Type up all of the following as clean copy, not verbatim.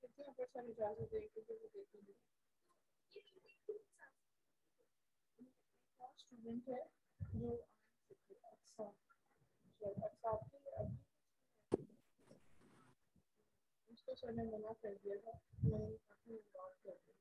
Student है जो अच्छा उसको सर ने मना कर दिया था। मैं काफी इन्वॉल्व कर रही हूँ।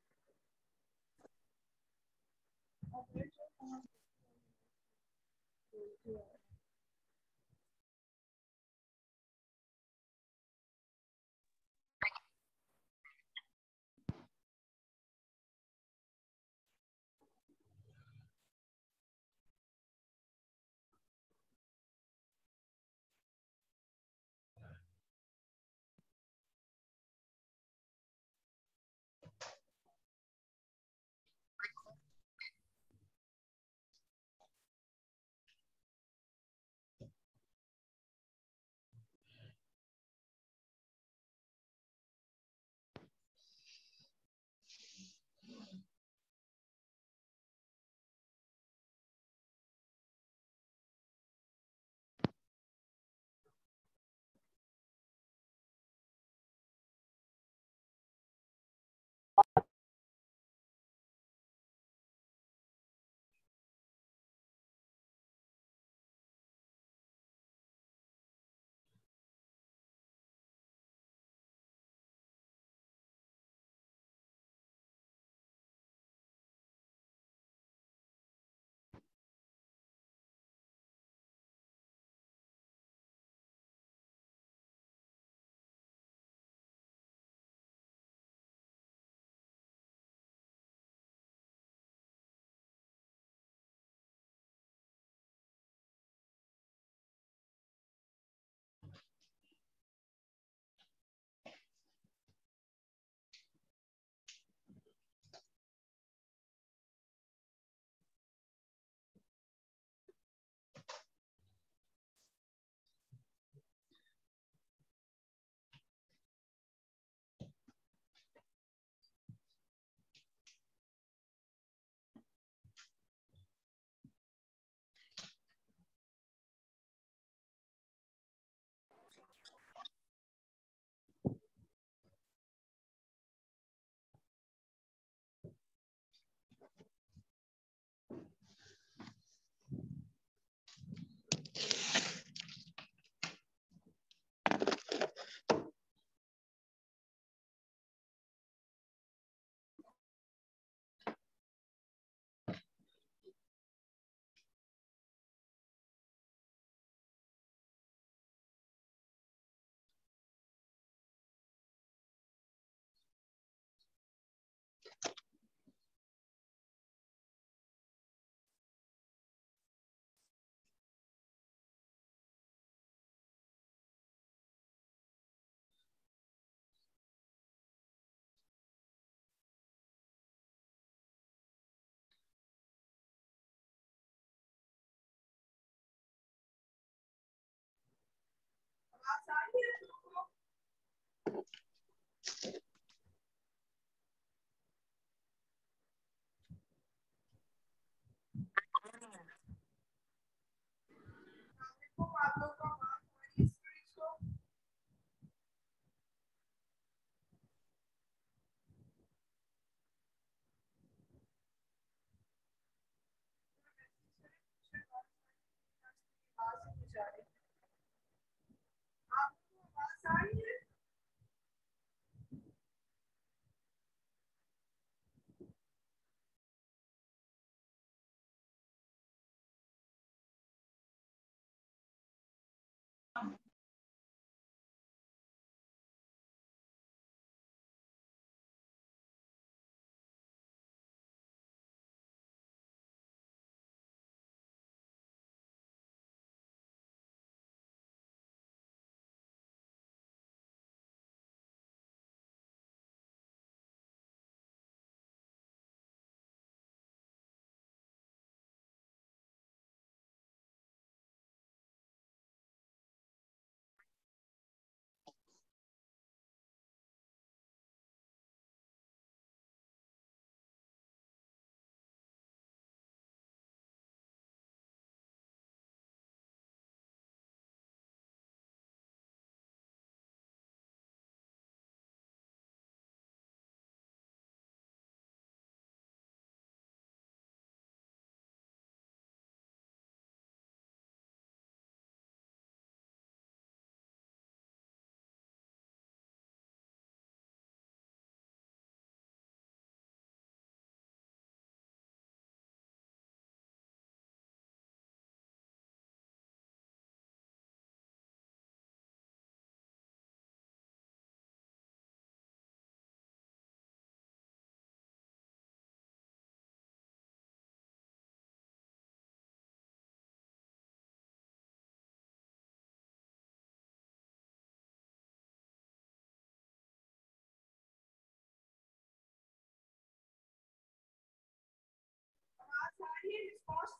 फोर्स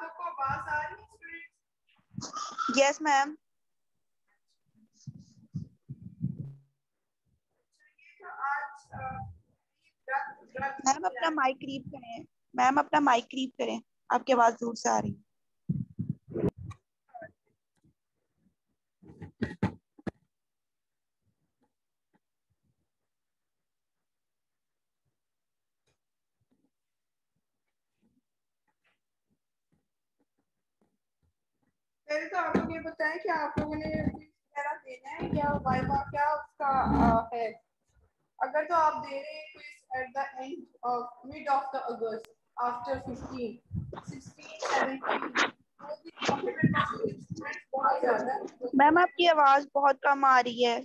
से को आवाज आ रही स्टूडेंट्स? Yes ma'am. मैम अपना माइक रीप करें, मैम अपना माइक रीप करें, आपकी आवाज दूर से आ रही है। पहले तो आप लोग ये बताएं कि आप लोगों ने वगैरह देना है या वाइवा क्या उसका है? अगर तो आप दे रहे हैं quiz at the end of mid of the August after 15, 16, 17। Ma'am आपकी आवाज बहुत कम आ रही है।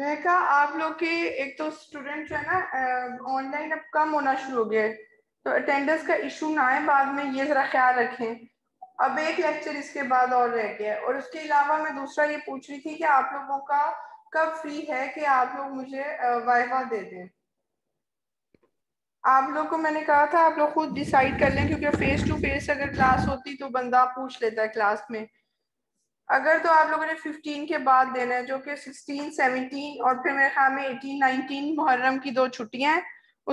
मैं कहा आप लोग के एक तो स्टूडेंट है ना ऑनलाइन अब कम होना शुरू हो गया है, तो अटेंडेंस का इशू ना आए बाद में, ये जरा ख्याल रखें। अब एक लेक्चर इसके बाद और रह गया है, और उसके अलावा मैं दूसरा ये पूछ रही थी कि आप लोगों का कब फ्री है कि आप लोग मुझे वाइवा दे दें। आप लोग को मैंने कहा था आप लोग खुद डिसाइड कर लें, क्योंकि फेस टू फेस अगर क्लास होती तो बंदा पूछ लेता है क्लास में। अगर तो आप लोगों ने 15 के बाद देना है, जो कि 16, 17 और फिर मेरे ख्याल में 18, 19 मुहर्रम की 2 छुट्टियां हैं,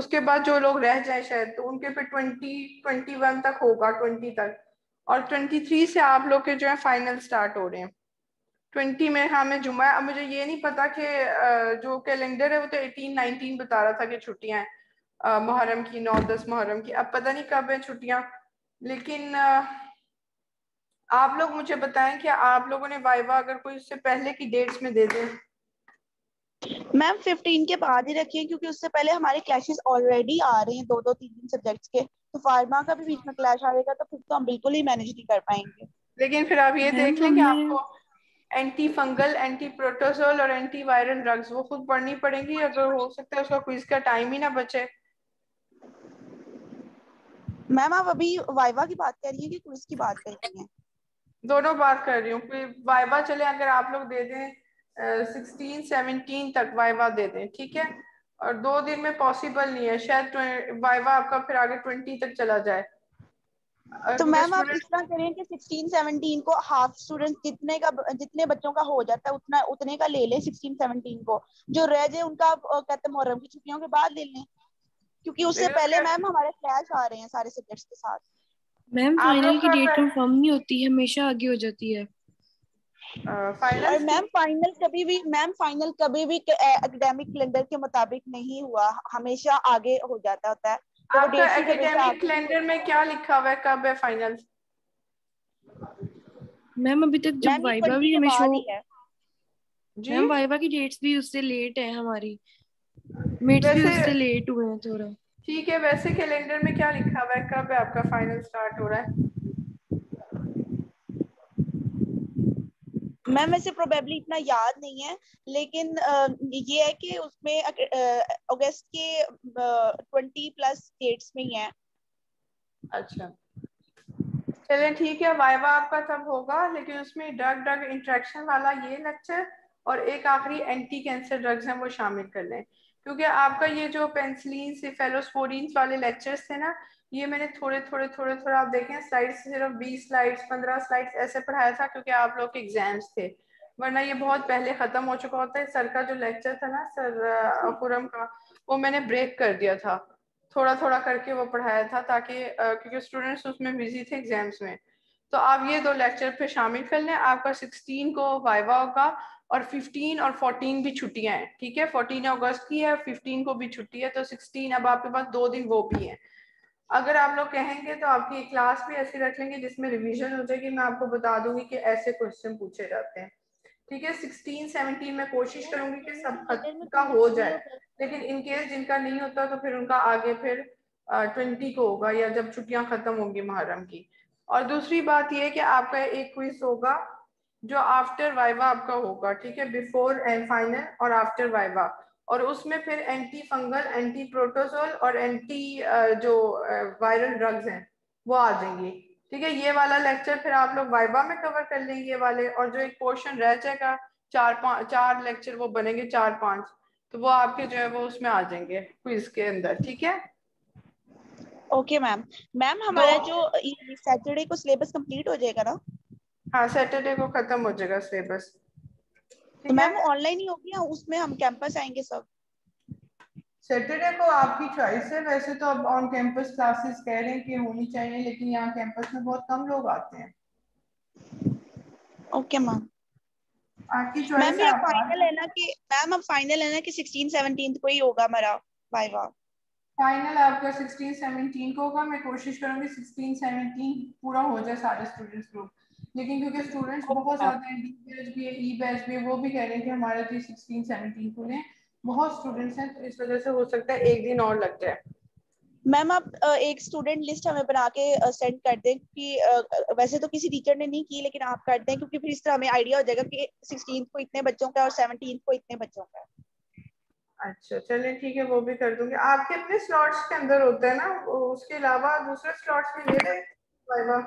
उसके बाद जो लोग रह जाएं शायद तो उनके पे 20, 21 तक होगा, 20 तक, और 23 से आप लोग के जो है फाइनल स्टार्ट हो रहे हैं। 20 मेरे ख्याल में जुम्मा। अब मुझे ये नहीं पता कि जो कैलेंडर है वो तो 18, 19 बता रहा था कि छुट्टियाँ हैं मुहर्रम की, 9, 10 मुहर्रम की। अब पता नहीं कब है छुट्टियाँ, लेकिन आप लोग मुझे बताएं कि आप लोगों ने वाइवा अगर कोई उससे पहले की डेट्स में दे दें। मैम 15 के बाद ही रखिए, क्योंकि उससे पहले हमारे क्लैशेस ऑलरेडी आ रहे हैं 2-2, 3-3 सब्जेक्ट्स के, तो फार्मा का भी बीच में क्लैश आएगा, तो फिर तो हम बिल्कुल ही मैनेज नहीं कर पाएंगे। लेकिन फिर आप ये देख लें कि आपको एंटी फंगल, एंटी प्रोटोजोल और एंटी वायरल ड्रग्स वो खुद पढ़नी पड़ेंगी। अगर हो सकता है उसका क्विज का टाइम ही ना बचे। मैम आप अभी वाइवा की बात कर रही है कि क्विज की बात कर रही है? दोनों बात कर रही हूँ। वाइवा चले अगर आप लोग दे दें 16, 17 तक वाइवा दे दें, ठीक है? और 2 दिन में पॉसिबल नहीं है, शायद वाइवा आपका फिर आगे 20 तक चला जाए। तो मैम आप इस तरह करें कि 16, 17 को हाफ स्टूडेंट जितने बच्चों का हो जाता है उतने का ले लें 16, 17 को, जो रह जाए उनका कहते मुहर्रम की छुट्टियों के बाद ले लें, क्योंकि उससे पहले मैम हमारे क्लैश आ रहे हैं सारे सब्जेक्ट्स के साथ। मैम फाइनल की डेट कंफर्म नहीं होती है, हमेशा आगे हो जाती है। और मैम फाइनल कभी भी एकेडमिक कैलेंडर के मुताबिक नहीं हुआ, हमेशा आगे हो जाता होता है। तो आपका एकेडमिक कैलेंडर में क्या लिखा हुआ है कब है फाइनल? मैम अभी तक जो वाइवा भी हमेशा है, मैम वाइवा की डेट्स भी उससे लेट है, हमारी मीट्स भी उससे लेट हुए हैं थोड़ा, ठीक है? वैसे कैलेंडर में क्या लिखा हुआ है कब है आपका फाइनल स्टार्ट हो रहा है? मैम वैसे प्रोबेबली इतना याद नहीं है, लेकिन ये है कि उसमें अगस्त के 20+ डेट्स में ही है। अच्छा चलें ठीक है। वाइवा आपका तब होगा, लेकिन उसमें ड्रग इंट्रैक्शन वाला ये लेक्चर और एक आखिरी एंटी कैंसर ड्रग्स हैं वो शामिल कर लें, क्योंकि आपका ये जो पेंसिलिन से फेलोस्पोरिन वाले लेक्चर्स थे ना, ये मैंने थोड़े आप देखें स्लाइड्स सिर्फ 20 स्लाइड्स 15 स्लाइड्स ऐसे पढ़ाया था, क्योंकि आप लोग के एग्जाम्स थे, वरना ये बहुत पहले ख़त्म हो चुका होता है। सर का जो लेक्चर था ना सर अकुरम का, वो मैंने ब्रेक कर दिया था, थोड़ा थोड़ा करके वो पढ़ाया था, ताकि क्योंकि स्टूडेंट्स उसमें बिजी थे एग्जाम्स में। तो आप ये दो लेक्चर पे शामिल कर लें। आपका 16 को वाइवा होगा और 15 और 14 भी छुट्टियां हैं, ठीक है। 14 अगस्त की है, 15 को भी छुट्टी है, तो 16 अब आपके पास 2 दिन वो भी हैं। अगर आप लोग कहेंगे तो आपकी क्लास भी ऐसी रख लेंगे जिसमें रिवीजन हो जाएगी। मैं आपको बता दूंगी कि ऐसे क्वेश्चन पूछे जाते हैं, ठीक है। 16, 17 में कोशिश करूंगी कि सब खत्म का हो जाए, लेकिन इनकेस जिनका नहीं होता तो फिर उनका आगे फिर 20 को होगा, या जब छुट्टियां खत्म होंगी मुहर्रम की। और दूसरी बात यह है कि आपका एक क्विज होगा जो आफ्टर वाइवा आपका होगा, ठीक है, बिफोर एंड फाइनल और आफ्टर वाइवा। और उसमें फिर एंटी फंगल, एंटी प्रोटोजोल और एंटी जो वायरल ड्रग्स हैं वो आ जाएंगी, ठीक है। ये वाला लेक्चर फिर आप लोग वाइवा में कवर कर लेंगे ये वाले, और जो एक पोर्शन रह जाएगा, चार लेक्चर वो बनेंगे, 4-5, तो वो आपके जो है वो उसमें आ जाएंगे क्विज के अंदर, ठीक है। Okay ma'am. मैम हमारा जो सैटरडे को सिलेबस कंप्लीट हो जाएगा ना? हाँ, सैटरडे को खत्म हो जाएगा सिलेबस। तो मैम ऑनलाइन ही होगी ना, उसमें हम कैंपस आएंगे सब? सैटरडे को आपकी चॉइस है। वैसे तो अब ऑन कैंपस क्लासेस कह रहे हैं कि होनी चाहिए, लेकिन यहाँ कैंपस में बहुत कम लोग आते हैं। ओके मैम, आपकी चॉइस है। मैम फाइनल है ना कि 16 17 को ही होगा हमारा वाइवा। फाइनल आपका 16 17 को होगा। मैं कोशिश करूंगी 16 17 पूरा हो जाए सारे स्टूडेंट्स ग्रुप, लेकिन क्योंकि स्टूडेंट्स बहुत ज्यादा हैं, डी बैच भी है, ई बैच भी है, वो भी कह रहे हैं कि हमारा तो 16 17 को लें, बहुत स्टूडेंट्स हैं, तो इस वजह से हो सकता है एक दिन और लग जाए। मैम आप एक स्टूडेंट लिस्ट हमें बना के सेंड कर दें, क्योंकि वैसे तो किसी टीचर ने नहीं की, लेकिन आप कर दें, क्योंकि फिर इस तरह हमें आइडिया हो जाएगा कि 16 को इतने बच्चों का और 17 को इतने बच्चों का। अच्छा चलिए ठीक है, वो भी कर दूंगी। आपके अपने स्लॉट्स के अंदर होता है ना, उसके अलावा दूसरे स्लॉट्स में ले लें वाइवा।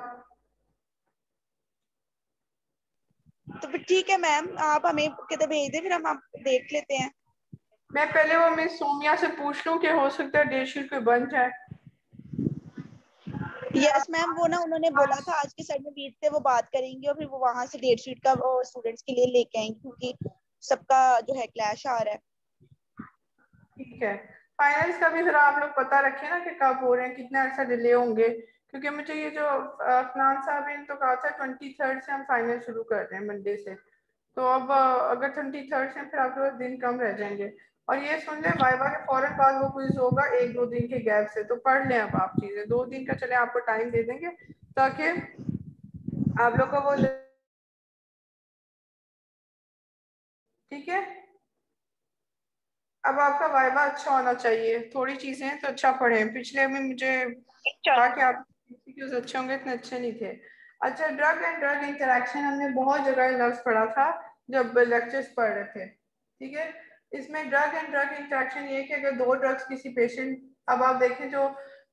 तो फिर ठीक है मैम, आप हमें कितने भेज दें, फिर हम आप देख लेते हैं। मैं पहले वो मिस सोमिया से पूछ लूं कि हो सकता है 150 कोई बन जाए। यस मैम, वो ना उन्होंने बोला था आज के सर में मीट से वो बात करेंगे, और फिर वो वहां से 150 का स्टूडेंट्स के लिए लेके आएंगे, क्योंकि सबका जो है क्लैश आ रहा है। ठीक है, फाइनल्स का भी जरा आप लोग पता रखें ना कि कब हो रहे हैं, कितना अर्सा डिले होंगे, क्योंकि मुझे ये जो अफनान साहब ने तो कहा था 23 से हम फाइनल शुरू कर रहे हैं मंडे से, तो अब अगर 23 से फिर आप लोग दिन कम रह जाएंगे। और ये सुन लें, वाइवा के फौरन बाद वो क्विज होगा 1-2 दिन के गैप से, तो पढ़ लें अब आप चीजें। 2 दिन का चले आपको टाइम दे देंगे, ताकि आप लोग का वो, ठीक है। अब आपका वाइवा अच्छा होना चाहिए, थोड़ी चीजें तो अच्छा पढ़ें। पिछले में मुझे कहा कि आप अच्छे होंगे, इतने अच्छे नहीं थे। अच्छा, ड्रग एंड ड्रग इंटरेक्शन हमने बहुत जगह लफ्ज पढ़ा था जब लेक्चर्स पढ़ रहे थे, ठीक है। इसमें ड्रग एंड ड्रग इंटरेक्शन ये है कि अगर 2 ड्रग्स किसी पेशेंट, अब आप देखें जो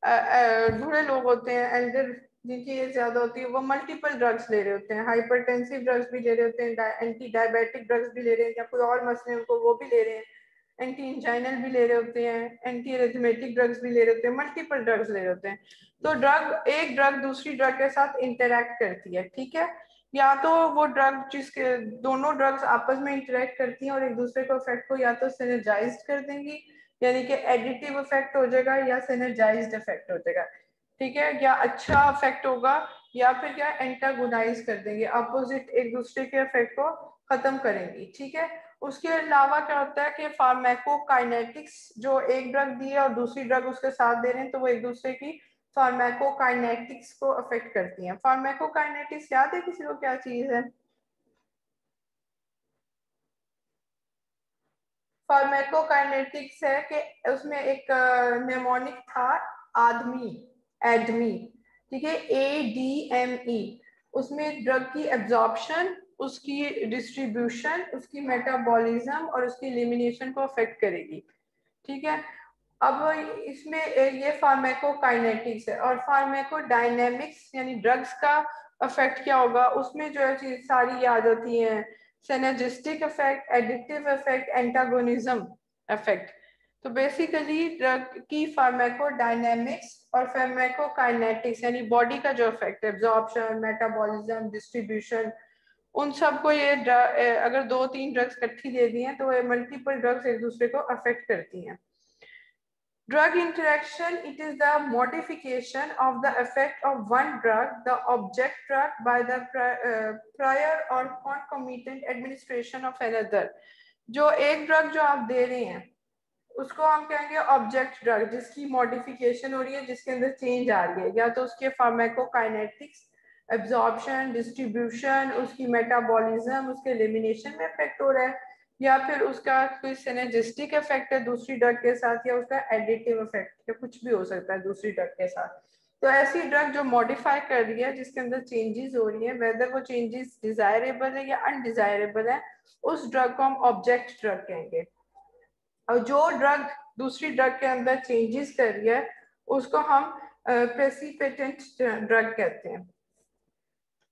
बूढ़े लोग होते हैं, एल्डर जिनकी एज ज्यादा होती है, वो मल्टीपल ड्रग्स ले रहे होते हैं, हाइपरटेंसिव ड्रग्स भी ले रहे होते हैं, एंटी डायबिटिक ड्रग्स भी ले रहे हैं, या कोई और मसले उनको वो भी ले रहे हैं, एंटी इंजाइनल भी ले रहे होते हैं, एंटी एरिथमेटिक ड्रग्स भी ले रहे होते हैं, मल्टीपल ड्रग्स ले रहे होते हैं। तो ड्रग, एक ड्रग दूसरी ड्रग के साथ इंटरेक्ट करती है, ठीक है, या तो वो ड्रग जिसके दोनों ड्रग्स आपस में इंटरेक्ट करती हैं और एक दूसरे को इफेक्ट को या तो सिनर्जाइज कर देंगी, यानी कि एडिटिव इफेक्ट हो जाएगा, या सिनर्जाइज इफेक्ट हो जाएगा, ठीक है, या अच्छा इफेक्ट होगा, या फिर क्या एंटागोनाइज कर देंगे, अपोजिट एक दूसरे के इफेक्ट को खत्म करेंगी, ठीक है। उसके अलावा क्या होता है कि फार्माकोकाइनेटिक्स, जो एक ड्रग दी है और दूसरी ड्रग उसके साथ दे रहे हैं, तो वो एक दूसरे की फार्माकोकाइनेटिक्स को अफेक्ट करती हैं। फार्माकोकाइनेटिक्स याद है किसी को क्या चीज है? फार्माकोकाइनेटिक्स है कि उसमें एक नेमोनिक था, आदमी, एडमी, ठीक है, ADME। उसमें ड्रग की एब्जॉर्प्शन, उसकी डिस्ट्रीब्यूशन, उसकी मेटाबॉलिज्म और उसकी एलिमिनेशन को अफेक्ट करेगी, ठीक है। अब इसमें ये फार्माकोकाइनेटिक्स है। और फार्माकोडायनेमिक्स यानी ड्रग्स का इफेक्ट क्या होगा, उसमें जो है चीज सारी याद होती हैं, synergistic effect, additive effect, antagonism effect. तो बेसिकली ड्रग की फार्माकोडायनेमिक्स और फार्माकोकाइनेटिक्स यानी बॉडी का जो इफेक्ट है, एब्जॉर्प्शन, मेटाबॉलिज्म, डिस्ट्रीब्यूशन, उन सबको ये अगर 2-3 ड्रग्स इकट्ठी दे दी हैं तो ये मल्टीपल ड्रग्स एक दूसरे को अफेक्ट करती हैं। Drug interaction, it is the modification of the effect of one drug, the object drug, by the prior और concomitant administration of another. जो एक ड्रग जो आप दे रहे हैं उसको हम कहेंगे ऑब्जेक्ट ड्रग, जिसकी मॉडिफिकेशन हो रही है, जिसके अंदर चेंज आ रही है, या तो उसके फार्माकोकाइनेटिक्स, एब्जॉर्प्शन, डिस्ट्रीब्यूशन, उसकी मेटाबॉलिज्म, उसके एलिमिनेशन में इफेक्ट हो रहा है, या फिर उसका कोई सिनर्जिस्टिक इफेक्ट है दूसरी ड्रग के साथ, या उसका एडिटिव इफेक्ट, या कुछ भी हो सकता है दूसरी ड्रग के साथ. तो ऐसी ड्रग जो मॉडिफाई कर रही है, जिसके अंदर चेंजेस हो रही है, वेदर वो चेंजेस डिजायरेबल है या अनडिजायरेबल है, उस ड्रग को हम ऑब्जेक्ट ड्रग कहेंगे. और जो ड्रग दूसरी ड्रग के अंदर चेंजेस कर रही है उसको हम प्रेसिपिटेंट ड्रग कहते हैं.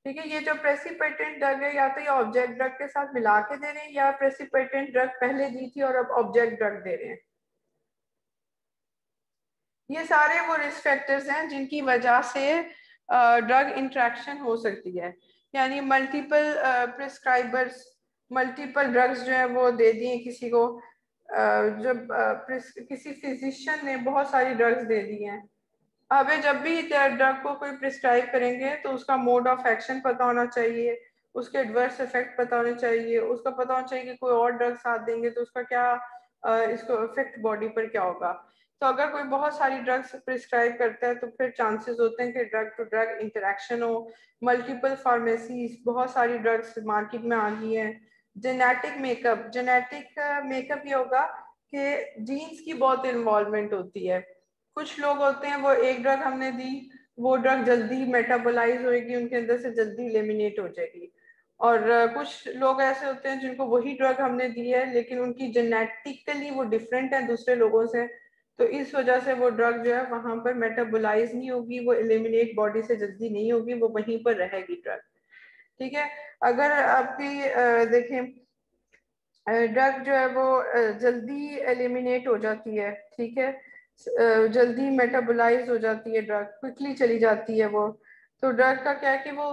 ठीक है, ये जो प्रेसिपिटेंट ड्रग है, या तो ये ऑब्जेक्ट ड्रग के साथ मिला के दे रहे हैं, या प्रेसिपिटेंट ड्रग पहले दी थी और अब ऑब्जेक्ट ड्रग दे रहे हैं. ये सारे वो रिस्क फैक्टर्स हैं जिनकी वजह से ड्रग इंट्रैक्शन हो सकती है. यानी मल्टीपल प्रिस्क्राइबर्स, मल्टीपल ड्रग्स जो है वो दे दिए किसी को, जब किसी फिजिशियन ने बहुत सारी ड्रग्स दे दी हैं. अब जब भी ड्रग को कोई प्रिस्क्राइब करेंगे तो उसका मोड ऑफ एक्शन पता होना चाहिए, उसके एडवर्स इफेक्ट पता होने चाहिए, उसका पता होना चाहिए कि कोई और ड्रग साथ देंगे तो उसका क्या इसको इफेक्ट बॉडी पर क्या होगा. तो अगर कोई बहुत सारी ड्रग्स प्रिस्क्राइब करता है तो फिर चांसेस होते हैं कि ड्रग टू ड्रग इंटरेक्शन हो. मल्टीपल फार्मेसीज, बहुत सारी ड्रग्स मार्केट में आ गई हैं. जेनेटिक मेकअप, ये होगा कि जीन्स की बहुत इन्वॉल्वमेंट होती है. कुछ लोग होते हैं वो एक ड्रग हमने दी, वो ड्रग जल्दी मेटाबोलाइज होएगी, उनके अंदर से जल्दी एलिमिनेट हो जाएगी. और कुछ लोग ऐसे होते हैं जिनको वही ड्रग हमने दी है लेकिन उनकी जेनेटिकली वो डिफरेंट है दूसरे लोगों से, तो इस वजह से वो ड्रग जो है वहाँ पर मेटाबोलाइज नहीं होगी, वो एलिमिनेट बॉडी से जल्दी नहीं होगी, वो वहीं पर रहेगी ड्रग. ठीक है, अगर आपकी देखें ड्रग जो है वो जल्दी एलिमिनेट हो जाती है, ठीक है, जल्दी मेटाबोलाइज हो जाती है, ड्रग क्विकली चली जाती है वो, तो ड्रग का क्या है कि वो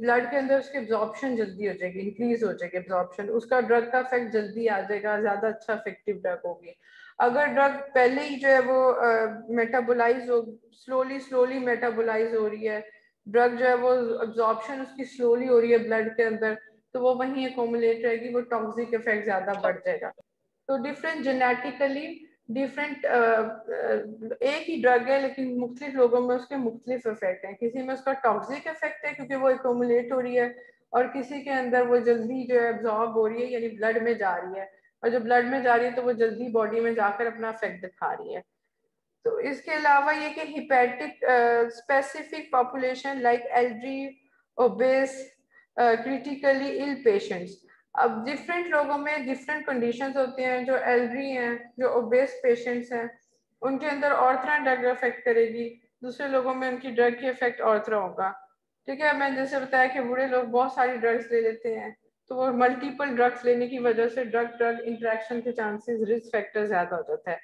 ब्लड के अंदर उसके एब्जॉर्प्शन जल्दी हो जाएगी, इंक्रीज हो जाएगी एब्जॉर्प्शन, उसका ड्रग का इफेक्ट जल्दी आ जाएगा, ज़्यादा अच्छा इफेक्टिव ड्रग होगी. अगर ड्रग पहले ही जो है वो मेटाबोलाइज हो, स्लोली मेटाबोलाइज हो रही है, ड्रग जो है वो एब्जॉर्प्शन उसकी स्लोली हो रही है ब्लड के अंदर, तो वो वहीं एक्यूमुलेट रहेगी, वो टॉक्सिक इफेक्ट ज़्यादा बढ़ जाएगा. तो डिफरेंट जेनेटिकली डिफरेंट, एक ही ड्रग है लेकिन मुख्तलिफ लोगों में उसके मुख्तलिफ इफेक्ट हैं. किसी में उसका टॉक्सिक इफेक्ट है क्योंकि वो एक्यूमुलेट हो रही है, और किसी के अंदर वो जल्दी जो है एब्जॉर्ब हो रही है, यानी ब्लड में जा रही है, और जब ब्लड में जा रही है तो वो जल्दी बॉडी में जाकर अपना इफेक्ट दिखा रही है. तो इसके अलावा ये कि hepatic specific population like elderly, obese, critically ill patients. अब डिफरेंट लोगों में डिफरेंट कंडीशंस होती हैं. जो एल्ड्री हैं, जो ओबेस पेशेंट्स हैं, उनके अंदर और तरह ड्रग इफेक्ट करेगी, दूसरे लोगों में उनकी ड्रग की इफेक्ट और तरह होगा. ठीक है, मैंने जैसे बताया कि बूढ़े लोग बहुत सारी ड्रग्स ले लेते हैं, तो वो मल्टीपल ड्रग्स लेने की वजह से ड्रग ड्रग इंटरेक्शन के चांसेस, रिस्क फैक्टर ज़्यादा हो जाता है.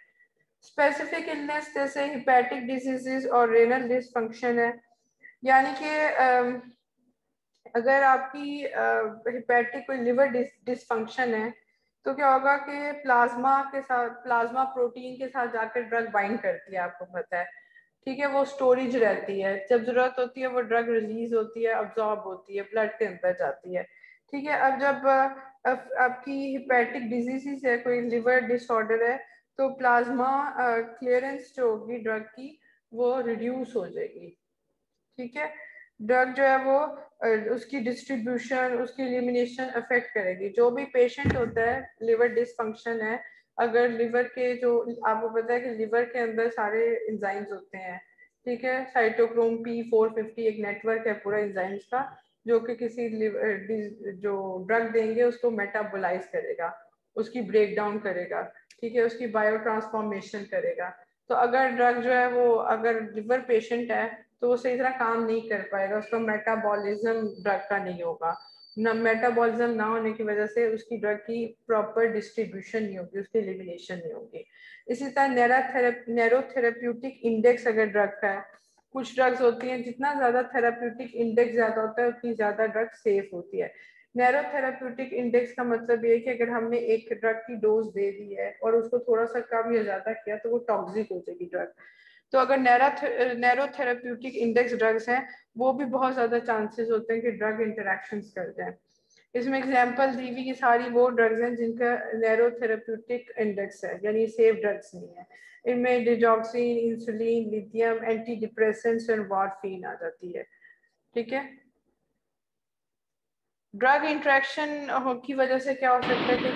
स्पेसिफिक इलनेस जैसे हिपैटिक डिजीजेस और रेनल डिसफंक्शन है, यानी कि अगर आपकी हिपैटिक कोई लिवर डिसफंक्शन है तो क्या होगा कि प्लाज्मा के साथ, प्लाज्मा प्रोटीन के साथ जाकर ड्रग बाइंड करती है, आपको पता है. ठीक है, वो स्टोरेज रहती है, जब ज़रूरत होती है वो ड्रग रिलीज होती है, अब्जॉर्ब होती है, ब्लड के अंदर जाती है. ठीक है, अब जब आपकी हिपैटिक डिजीज है, कोई लिवर डिसऑर्डर है, तो प्लाज्मा क्लियरेंस जो होगी ड्रग की वो रिड्यूस हो जाएगी. ठीक है, ड्रग जो है वो उसकी डिस्ट्रीब्यूशन, उसकी एलिमिनेशन अफेक्ट करेगी. जो भी पेशेंट होता है लिवर डिसफंक्शन है, अगर लिवर के जो आपको पता है कि लिवर के अंदर सारे एंजाइम्स होते हैं, ठीक है, साइटोक्रोम P450 एक नेटवर्क है पूरा एंजाइम्स का, जो कि किसी जो ड्रग देंगे उसको मेटाबोलाइज करेगा, उसकी ब्रेकडाउन करेगा, ठीक है, उसकी बायो ट्रांसफॉर्मेशन करेगा. तो अगर ड्रग जो है वो अगर लिवर पेशेंट है तो वो सही तरह काम नहीं कर पाएगा, उसका मेटाबॉलिज्म ड्रग का नहीं होगा, ना मेटाबॉलिज्म ना होने की वजह से उसकी ड्रग की प्रॉपर डिस्ट्रीब्यूशन नहीं होगी, उसकी एलिमिनेशन नहीं होगी. इसी तरह नैरोथेराप्यूटिक इंडेक्स अगर ड्रग का है, कुछ ड्रग्स होती हैं जितना ज़्यादा थेराप्यूटिक इंडेक्स ज़्यादा होता है उतनी ज़्यादा ड्रग सेफ होती है. नैरो थेराप्यूटिक इंडेक्स का मतलब ये है कि अगर हमने एक ड्रग की डोज दे दी है और उसको थोड़ा सा कम या ज्यादा किया तो वो टॉक्सिक हो जाएगी ड्रग। तो अगर नैरो थेराप्यूटिक इंडेक्स ड्रग्स हैं वो भी बहुत ज्यादा चांसेस होते हैं कि ड्रग इंटरेक्शंस कर जाए। इसमें एग्जांपल दी हुई कि सारी वो ड्रग्स हैं जिनका नैरो थेराप्यूटिक इंडेक्स है, यानी सेफ ड्रग्स नहीं है। इनमें digoxin, insulin, lithium, anti depressants और मॉर्फिन आ जाती है। ठीक है, ड्रग इंटरेक्शन की वजह से क्या हो सकता है कि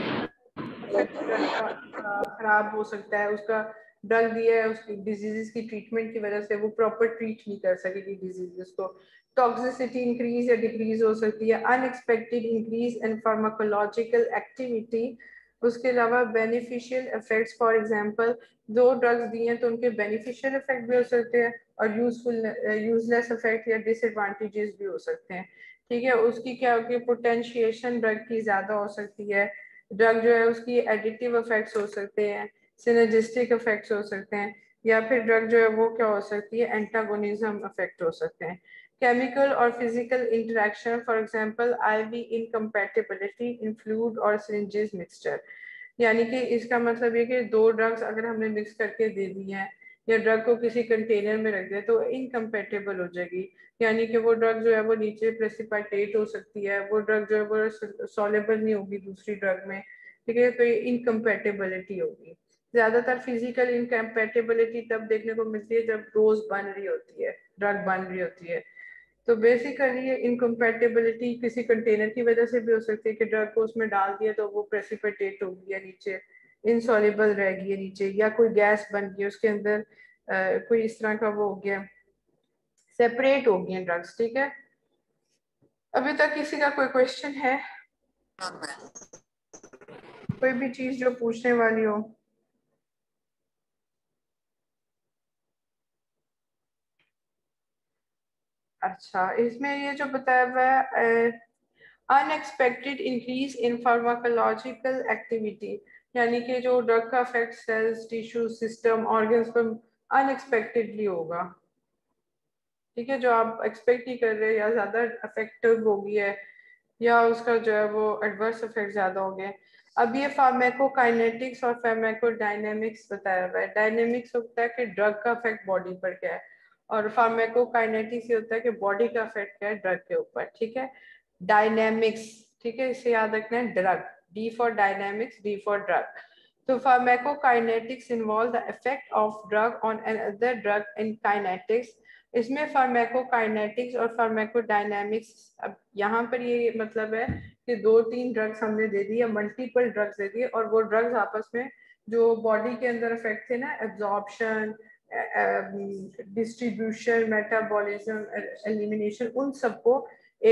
खराब हो सकता है, उसका ड्रग दिया है उसकी डिजीजेस की ट्रीटमेंट की वजह से वो प्रॉपर ट्रीट नहीं कर सकेगी डिजीजेस को। टॉक्सिसिटी इंक्रीज या डिक्रीज हो सकती है। Unexpected increase in pharmacological activity. उसके अलावा बेनिफिशियल इफेक्ट्स, फॉर एग्जांपल दो ड्रग्स दिए हैं तो उनके बेनिफिशियल इफेक्ट भी हो सकते हैं और यूजलेस इफेक्ट या डिसएडवांटेजेस भी हो सकते हैं। ठीक है, उसकी क्या होगी, पोटेंशिएशन ड्रग की ज़्यादा हो सकती है। ड्रग जो है उसकी एडिटिव इफेक्ट्स हो सकते हैं, सिनर्जिस्टिक इफेक्ट्स हो सकते हैं, या फिर ड्रग जो है वो क्या हो सकती है, एंटागोनिज्म इफेक्ट हो सकते हैं। केमिकल और physical interaction, for example IV incompatibility in fluid और सिरिंजेस मिक्सचर। यानी कि इसका मतलब ये कि दो ड्रग्स अगर हमने मिक्स करके दे दी हैं या ड्रग को किसी कंटेनर में रख दिया तो इनकम्पैटिबल हो जाएगी, यानी कि वो ड्रग जो है वो नीचे प्रेसिपिटेट हो सकती है, वो ड्रग जो है वो सॉल्युबल नहीं होगी दूसरी ड्रग में। ठीक है, तो ये इनकम्पैटिबिलिटी होगी। ज्यादातर फिजिकल इनकम्पैटिबिलिटी तब देखने को मिलती है जब डोज बन रही होती है, ड्रग बन रही होती है। तो बेसिकली ये इनकम्पैटिबिलिटी किसी कंटेनर की वजह से भी हो सकती है कि ड्रग को उसमें डाल दिया तो वो प्रेसिपिटेट हो गया नीचे, इनसॉल्युबल रह गई नीचे, या कोई गैस बन गई उसके अंदर, कोई इस तरह का वो हो गया, सेपरेट हो गए ड्रग्स। ठीक है, अभी तक किसी का कोई क्वेश्चन है, कोई भी चीज जो पूछने वाली हो? अच्छा, इसमें ये जो बताया हुआ है unexpected increase in pharmacological activity, यानी कि जो ड्रग का effect cells, tissue, system, organs पर अनएक्सपेक्टेडली होगा। ठीक है, जो आप एक्सपेक्ट नहीं कर रहे, या ज़्यादा अफेक्टिव हो गई है या उसका जो है वो एडवर्स इफेक्ट ज़्यादा हो गया। अब ये फार्माकोकाइनेटिक्स और फार्माकोडायनेमिक्स बताया हुआ है। डायनेमिक्स होता है कि ड्रग का इफेक्ट बॉडी पर क्या है, और फार्माकोकाइनेटिक्स ये होता है कि बॉडी का इफेक्ट क्या है ड्रग के ऊपर। ठीक है, डायनेमिक्स, ठीक है, इसे याद रखना है, drug, D for dynamics, D for drug. तो pharmacokinetics involve the effect of drug on another drug in kinetics. इसमें फार्माकोकाइनेटिक्स और फार्माकोडायनेमिक्स, अब यहाँ पर ये मतलब है कि दो तीन ड्रग्स हमने दे दी या मल्टीपल ड्रग्स दे दिए और वो ड्रग्स आपस में जो बॉडी के अंदर इफेक्ट थे ना, एब्जॉर्प्शन, डिस्ट्रीब्यूशन, मेटाबॉलिज्म, एलिमिनेशन, उन सबको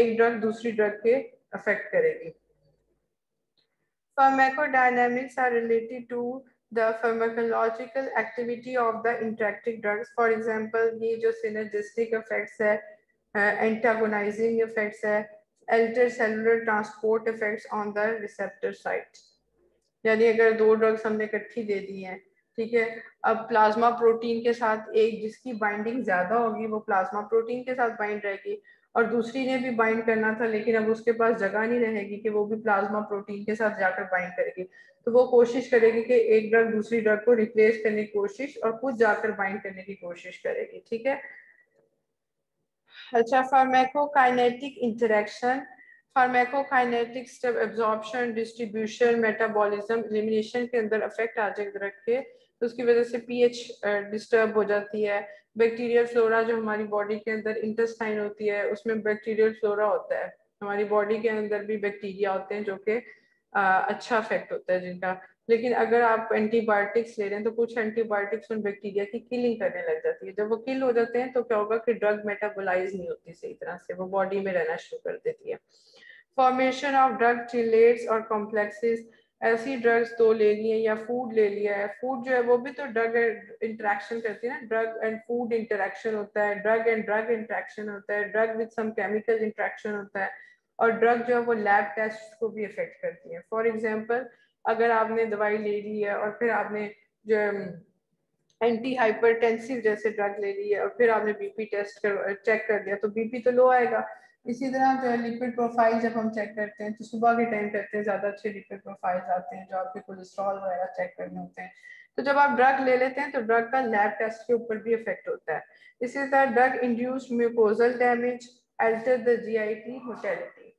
एक ड्रग दूसरी ड्रग के अफेक्ट करेगी। Pharmacodynamics are related to the pharmacological activity of the interacting drugs. For example ये जो सिनर्जिस्टिक इफेक्ट्स है, एंटागोनाइजिंग इफेक्ट्स है, alter cellular transport effects on the receptor site. यानी अगर दो ड्रग्स हमने इकट्ठी दे दी हैं, ठीक है, अब प्लाज्मा प्रोटीन के साथ एक जिसकी बाइंडिंग ज्यादा होगी वो प्लाज्मा प्रोटीन के साथ बाइंड रहेगी और दूसरी ने भी बाइंड करना था लेकिन अब उसके पास जगह नहीं रहेगी कि वो भी प्लाज्मा प्रोटीन के साथ जाकर बाइंड करेगी, तो वो कोशिश करेगी कि एक ड्रग दूसरी ड्रग को रिप्लेस करने की कोशिश और खुद जाकर बाइंड करने की कोशिश करेगी। ठीक है, अच्छा, फार्माकोकाइनेटिक इंटरेक्शन। फार्माकोकाइनेटिक्स जब एब्जॉर्प्शन, डिस्ट्रीब्यूशन, मेटाबॉलिज्म, एलिमिनेशन के अंदर इफेक्ट आ जाए ड्रग के तो उसकी वजह से पीएच डिस्टर्ब हो जाती है। बैक्टीरियल फ्लोरा जो हमारी बॉडी के अंदर इंटेस्टाइन होती है उसमें बैक्टीरियल फ्लोरा होता है, हमारी बॉडी के अंदर भी बैक्टीरिया होते हैं जो कि अच्छा इफेक्ट होता है जिनका, लेकिन अगर आप एंटीबायोटिक्स ले रहे हैं तो कुछ एंटीबायोटिक्स उन बैक्टीरिया की किलिंग करने लग जाती है। जब वो किल हो जाते हैं तो क्या होगा कि ड्रग मेटाबोलाइज नहीं होती सही तरह से, वो बॉडी में रहना शुरू कर देती है। फॉर्मेशन ऑफ ड्रग चिलेट्स और कॉम्प्लेक्सेस, ऐसी ड्रग्स तो ले लिए या फूड ले लिया है, फूड जो है वो भी तो ड्रग इंटरेक्शन करती है ना, ड्रग एंड फूड इंटरेक्शन होता है, ड्रग एंड ड्रग इंटरेक्शन होता है, drug with some chemical interaction होता है, और ड्रग जो है वो लैब टेस्ट को भी इफेक्ट करती है। फॉर एग्जांपल अगर आपने दवाई ले ली है और फिर आपने जो एंटी हाइपरटेंसिव जैसे ड्रग ले ली है और फिर आपने बीपी टेस्ट चेक कर दिया तो बीपी तो लो आएगा, इसी तरह जो है लिपिड प्रोफाइल जब हम चेक करते हैं तो सुबह के टाइम करते हैं, ज़्यादा अच्छे लिपिड प्रोफाइल्स आते हैं जो आपके कोलेस्ट्रॉल वगैरह चेक करने होते हैं। तो जब आप ड्रग ले लेते हैं तो ड्रग का लैब टेस्ट के ऊपर भी इफेक्ट होता है। इसी तरह drug induced mucosal damage alter the GIT mortality.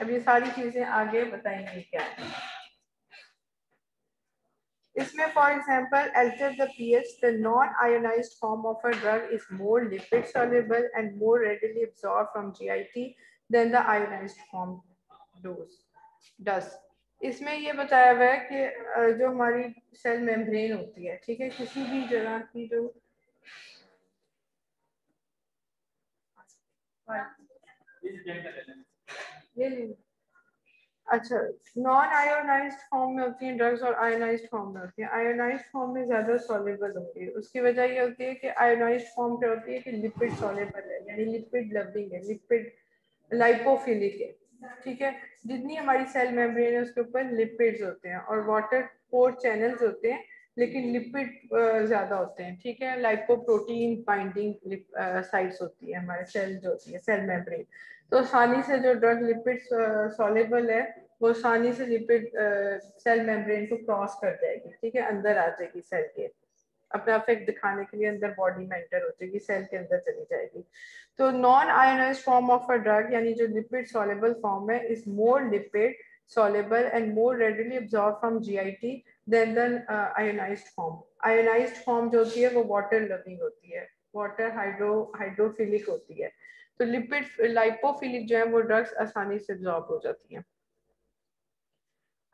अब ये सारी चीजें आगे बताएंगे क्या है इसमें। For example alter the pH, the non ionised form of a drug is more lipid soluble and more readily absorb from GIT than the ionised form does. इसमें ये बताया हुआ है कि जो हमारी सेल मेम्ब्रेन होती है, ठीक है, किसी भी जगह की जो ये अच्छा नॉन आयोनाइज्ड फॉर्म में होती है ड्रग्स और आयोनाइज्ड फॉर्म में होती है। आयोनाइज्ड फॉर्म में ज्यादा सॉल्युबल होती है, उसकी वजह ये होती है कि आयोनाइज्ड फॉर्म क्या होती है कि लिपिड सॉल्युबल है, यानी लिपिड लविंग है, लिपिड लाइपोफिलिक है, ठीक है। जितनी हमारी सेल मेम्ब्रेन है उसके ऊपर लिपिड्स होते हैं और वाटर पोर चैनल्स होते हैं, लेकिन लिपिड ज्यादा होते हैं, ठीक है। लाइपोप्रोटीन बाइंडिंग साइट्स होती है हमारे सेल जो होती है सेल मेम्ब्रेन, तो आसानी से जो ड्रग लिपिड सॉल्युबल है वो आसानी से लिपिड सेल मेम्ब्रेन को क्रॉस कर जाएगी, ठीक है, अंदर आ जाएगी सेल के, अपना इफेक्ट दिखाने के लिए अंदर बॉडी में एंटर हो जाएगी, सेल के अंदर चली जाएगी। तो non ionised form of a drug यानी जो लिपिड सॉल्युबल फॉर्म है is more lipid soluble and more readily absorb from GIT than the ionised form. Ionised form जो होती है वो वाटर लविंग होती है, वाटर हाइड्रोफिलिक होती है, तो लिपिड लाइपोफिलिक जो है वो ड्रग्स आसानी से एब्जॉर्ब हो जाती है।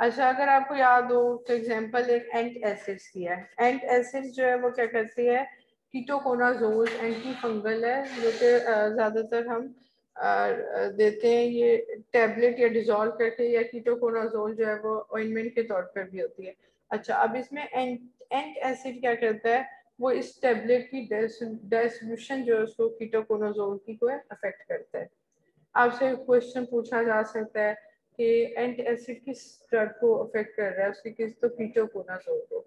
अच्छा अगर आपको याद हो तो एग्जांपल एक एंट एसिड्स की है। एंट एसिड्स जो है वो क्या करती है, कीटोकोनाजोल एंटी फंगल है जो कि ज़्यादातर हम देते हैं ये टैबलेट या डिजॉल्व करके, या कीटोकोनाजोल जो है वो ऑइंटमेंट के तौर पर भी होती है। अच्छा अब इसमें एंट एसिड क्या करता है, वो इस टैबलेट की डाइल्यूशन जो है उसको कीटोकोनाजोल की को अफेक्ट करता है। आपसे क्वेश्चन पूछा जा सकता है कि एंट एसिड किस ड्रग को अफेक्ट कर रहा है, उसकी किस तो कीटोकोनाजोल को,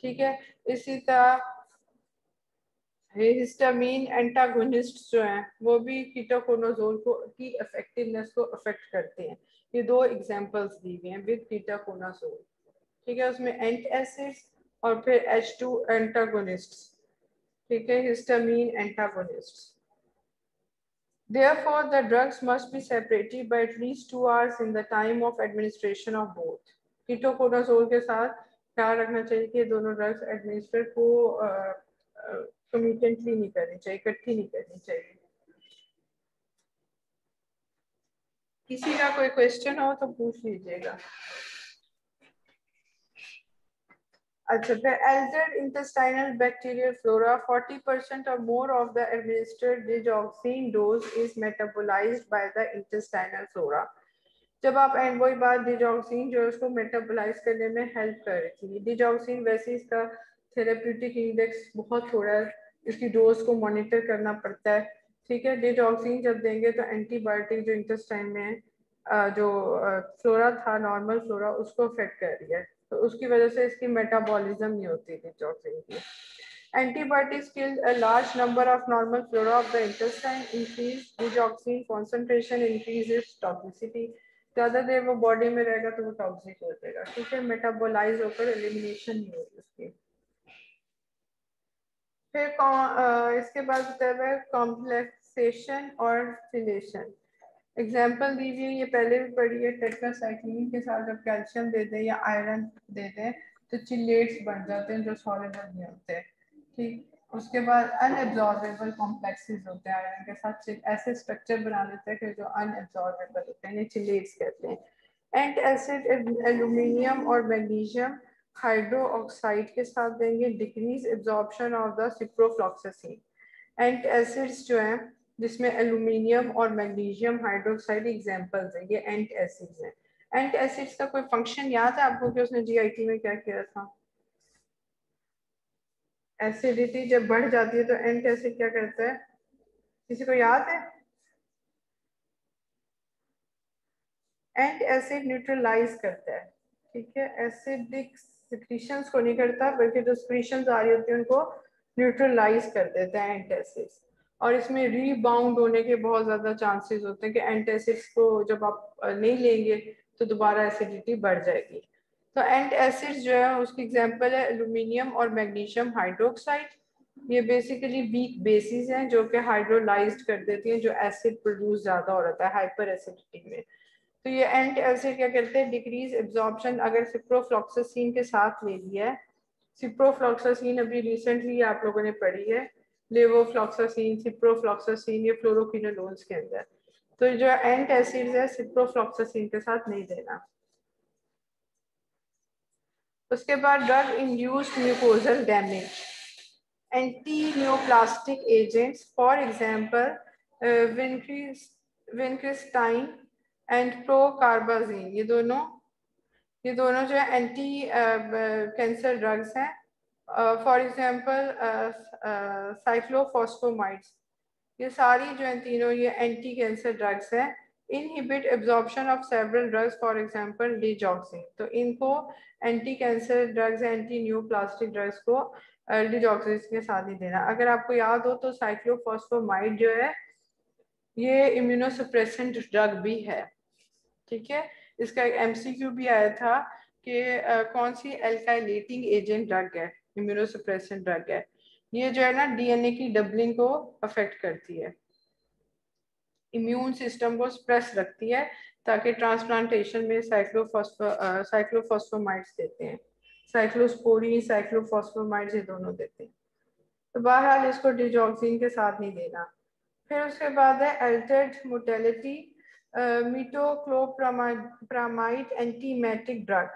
ठीक है। इसी तरह हिस्टामिन एंटागोनिस्ट जो हैं वो भी कीटोकोनाजोल को की इफेक्टिवनेस को अफेक्ट करते हैं। ये दो एग्जांपल्स दी हुई हैं विद कीटोकोनाजोल, ठीक है, उसमें एंट एसिड्स और फिर H2 एंटागोनिस्ट, ठीक है, histamine antagonist. Therefore, the drugs must be separated by at least 2 hours in the time of administration of both. Ketoconazole के साथ ख्याल रखना चाहिए कि दोनों ड्रग्स एडमिनिस्टर को कमिटेंटली नहीं करनी चाहिए, इकट्ठी नहीं करनी चाहिए। किसी का कोई क्वेश्चन हो तो पूछ लीजिएगा। अच्छा फिर altered intestinal bacterial flora, 40% or more of the administered digoxin dose is metabolized by the intestinal flora। जब आप एंड वही बात डिजॉक्सिन जो उसको मेटाबोलाइज करने में हेल्प कर रही थी। डिजॉक्सिन वैसे इसका थेरेप्यूटिक इंडेक्स बहुत थोड़ा है, इसकी डोज को मॉनिटर करना पड़ता है, ठीक है। डिजॉक्सिन जब देंगे तो एंटीबायोटिक जो इंटेस्टाइन में है जो फ्लोरा था नॉर्मल फ्लोरा उसको अफेक्ट कर रही है, तो उसकी वजह से इसकी मेटाबॉलिज्म नहीं होती थी डिटॉक्सिंग की। Antibiotics kill a large number of normal flora of the intestine, increase digoxin concentration, increase its toxicity. ज़्यादा देर वो बॉडी में रहेगा तो वो टॉक्सिक हो जाएगा, ठीक है, मेटाबोलाइज होकर एलिमिनेशन नहीं होगी उसकी। फिर इसके बाद बताया है कॉम्प्लेक्सेशन और फिलेशन। एग्जाम्पल दीजिए, ये पहले भी पढ़ी है, टेट्रासाइक्लिन के साथ जब कैल्शियम देते हैं या आयरन देते हैं तो चिलेट्स बन जाते हैं जो सॉल्युबल नहीं होते, ठीक। उसके बाद अनएब्जॉर्बेबल कॉम्प्लेक्सेस होते हैं आयरन के साथ, ऐसे स्ट्रक्चर बना देते हैं कि जो अनएब्जॉर्बेबल होते हैं, ये चिलेट्स कहते हैं। एंट एसिड एल्यूमिनियम और मैग्नीशियम हाइड्रो ऑक्साइड के साथ देंगे, decrease absorption of the ciprofloxacin. Antacids जो हैं जिसमें एल्यूमिनियम और मैग्नीशियम हाइड्रोक्साइड एग्जाम्पल्स हैं, ये एंट एसिड्स हैं। एंट एसिड्स का कोई फंक्शन याद है आपको कि उसने जीआईटी में क्या किया था? एसिडिटी जब बढ़ जाती है तो एंट एसिड क्या करता है, किसी को याद है? एंट एसिड न्यूट्रलाइज करता है, ठीक है, एसिडिक सिक्रीशंस को नहीं करता बल्कि जो सिक्रीशंस आ रही होती है उनको न्यूट्रलाइज कर देता है एंट एसिड्स। और इसमें रीबाउंड होने के बहुत ज़्यादा चांसेस होते हैं कि एंटासिड्स को जब आप नहीं लेंगे तो दोबारा एसिडिटी बढ़ जाएगी। तो एंटासिड्स जो है उसकी एग्जांपल है एल्यूमिनियम और मैग्नीशियम हाइड्रोक्साइड। ये बेसिकली वीक बेसिस हैं जो कि हाइड्रोलाइज्ड कर देती हैं जो एसिड प्रोड्यूस ज़्यादा हो रहा है हाइपर एसिडिटी में। तो ये एंटासिड क्या करते हैं, डिक्रीज एब्जॉर्प्शन। अगर सिप्रोफ्लॉक्सासिन के साथ ले लिया है, सिप्रोफ्लॉक्सासिन अभी रिसेंटली आप लोगों ने पढ़ी है, लेवोफ्लॉक्सासिन, सिप्रोफ्लॉक्सासिन, ये फ्लोरोक्विनोलोन्स के अंदर। तो जो एंटासिड्स है सिप्रोफ्लॉक्सासिन के साथ नहीं देना। उसके बाद drug induced mucosal damage, anti neoplastic agents, for example vincristine and procarbazine, ये दोनों जो है एंटी कैंसर ड्रग्स हैं। फॉर एग्जाम्पल साइक्लोफॉस्फोमाइड्स, ये सारी जो है तीनों ये एंटी कैंसर ड्रग्स हैं। Inhibit absorption of several drugs, for example digoxin. तो इनको anti cancer drugs, anti neoplastic drugs को डिजॉक्सिन के साथ ही देना। अगर आपको याद हो तो साइक्लोफॉस्फोमाइड जो है ये इम्यूनोसप्रेसेंट ड्रग भी है, ठीक है। इसका एक MCQ भी आया था कि कौन सी एल्काइलेटिंग एजेंट ड्रग है, इम्यूनोसप्रेसेंट ड्रग है। ये जो है ना DNA की डबलिंग को अफेक्ट करती है, इम्यून सिस्टम को स्प्रेस रखती है, ताकि ट्रांसप्लांटेशन में साइक्लोफॉस्फोमाइड्स देते हैं, साइक्लोस्पोरिन, साइक्लोफॉस्फोमाइड्स ये दोनों देते हैं। तो बहरहाल इसको डिजॉक्सिन के साथ नहीं देना। फिर उसके बाद है altered motility, metoclopramide antiemetic drug,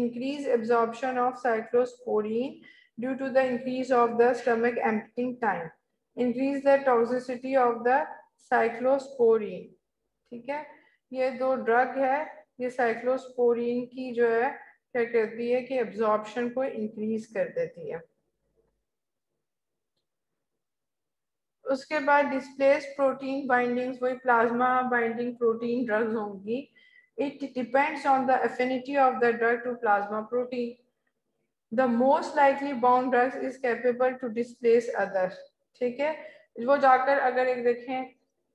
increase absorption of cyclosporine due to the increase of the stomach emptying time, increase the toxicity of the cyclosporine, ठीक है। ये दो ड्रग है, ये साइक्लोस्पोरिन की जो है क्या करती है कि एब्जॉर्प्शन को इंक्रीज कर देती है। उसके बाद डिस्प्लेस प्रोटीन बाइंडिंग्स, वही प्लाज्मा बाइंडिंग प्रोटीन ड्रग्स होंगी। It depends on the affinity of the drug to plasma protein, the most likely bound drugs is capable to displace other, ठीक है। वो जाकर अगर एक देखें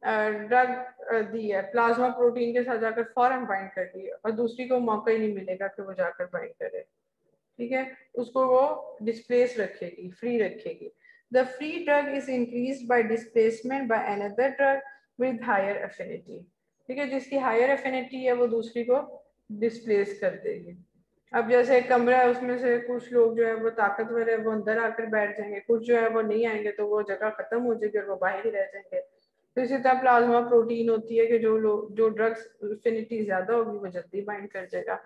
ड्रग दी है प्लाज्मा प्रोटीन के साथ, जाकर फौरन बाइंड कर दी और दूसरी को मौका ही नहीं मिलेगा कि वो जाकर बाइंड करे, ठीक है, उसको वो डिस्प्लेस रखेगी, फ्री रखेगी। The free drug is increased by displacement by another drug with higher affinity, ठीक है। जिसकी higher affinity है वो दूसरी को displace कर देगी। अब जैसे एक कमरा है उसमें से कुछ लोग जो है वो ताकतवर है वो अंदर आकर बैठ जाएंगे, कुछ जो है वो नहीं आएंगे तो वो जगह खत्म हो जाएगी और वो बाहर ही रह जाएंगे। तो इसी तरह प्लाज्मा प्रोटीन होती है कि जो लोग जो ड्रग्स एफिनिटी ज्यादा होगी वो जल्दी बाइंड कर जाएगा।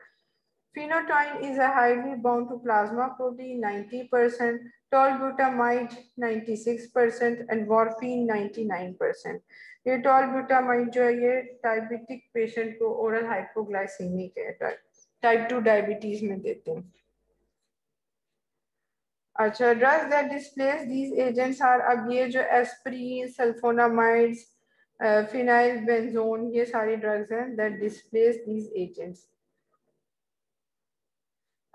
Phenytoin is highly bound to plasma protein 90%, tolbutamide 96% and warfarin 99%. ये tolbutamide जो है ये डायबिटिक पेशेंट को ओरल हाइपोग्लाइसीमिक है, टाइप 2 डायबिटीज में देते हैं। अच्छा, drugs that displace these agents are, अब ये जो एस्प्रीन, सल्फोनामाइड्स, फिनाइल बेंजोन, ये सारे ड्रग्स हैं that displace these agents.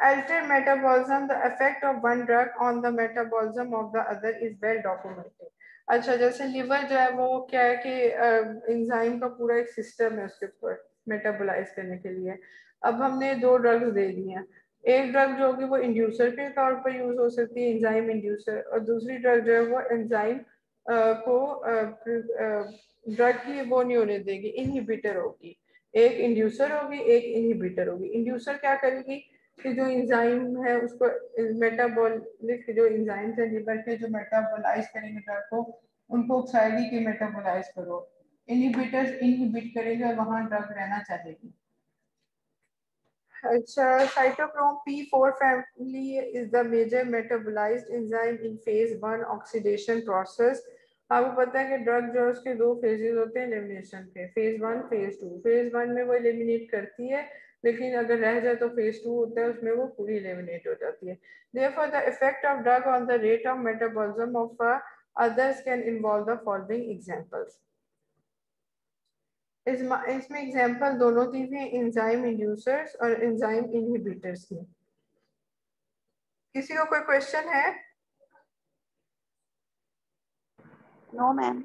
Altered metabolism, the effect of one drug on the metabolism of the other is well documented. अच्छा, जैसे liver जो है वो क्या है कि enzyme का पूरा एक system है उसके ऊपर metabolize करने के लिए। अब हमने दो drugs दे दी हैं, एक drug जो होगी वो inducer के तौर पर use हो सकती है, enzyme inducer, और दूसरी drug जो है वो enzyme को drug की वो नहीं होने देगी, inhibitor होगी। एक inducer होगी, एक inhibitor होगी। Inducer क्या करेगी कि जो इंजाइम है उसको मेटाबॉलिक, जो इंजाइम है लिवर के जो मेटाबोलाइज करेंगे ड्रग को, उनको ऑक्साइडी के मेटाबोलाइज करो। इनहिबिटर्स इनहिबिट करेंगे और वहाँ ड्रग रहना चाहेगी। अच्छा, cytochrome P4 family is the major metabolised enzyme in phase 1 oxidation process. आपको पता है कि ड्रग जो उसके दो फेजेस होते हैं एलिमिनेशन के, फेज 1, फेज 2। फेज 1 में वो एलिमिनेट करती है, लेकिन अगर रह जाए तो फेज 2 होता है उसमें वो पूरी एलिमिनेट हो जाती है। Therefore the effect of drug on the rate of metabolism of others can involve the following examples. इसमें एग्जांपल दोनों दी हुई हैं, एंजाइम इंड्यूसर्स और एंजाइम इनहिबिटर्स की। किसी को कोई क्वेश्चन है? No ma'am.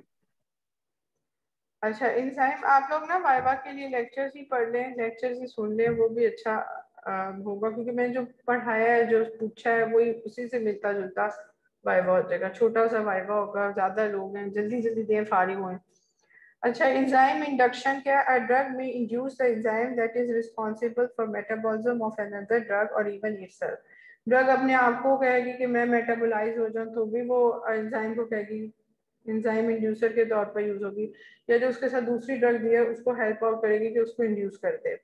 अच्छा इंसाइम, आप लोग ना वाइवा के लिए लेक्चर्स ही पढ़ लें, लेक्चर्स ही सुन लें, वो भी अच्छा होगा, क्योंकि मैंने जो पढ़ाया है जो पूछा है वही उसी से मिलता जुलता वाइवा हो जाएगा। छोटा सा वाइवा होगा, ज्यादा लोग हैं, जल्दी जल्दी दें, फारिग हुए। अच्छा इंजाइम इंडक्शन क्या, a drug may induce the enzyme that is responsible for metabolism of another drug और इवन इटसेल्फ। ड्रग अपने आप को कहेगी कि मैं मेटाबोलाइज हो जाऊँ, तो भी वो इंजाइम को कहेगी, इंजाइम इंड्यूसर के तौर पर यूज होगी, या जो उसके साथ दूसरी ड्रग दी है उसको हेल्प आउट करेगी कि उसको इंड्यूस कर दे।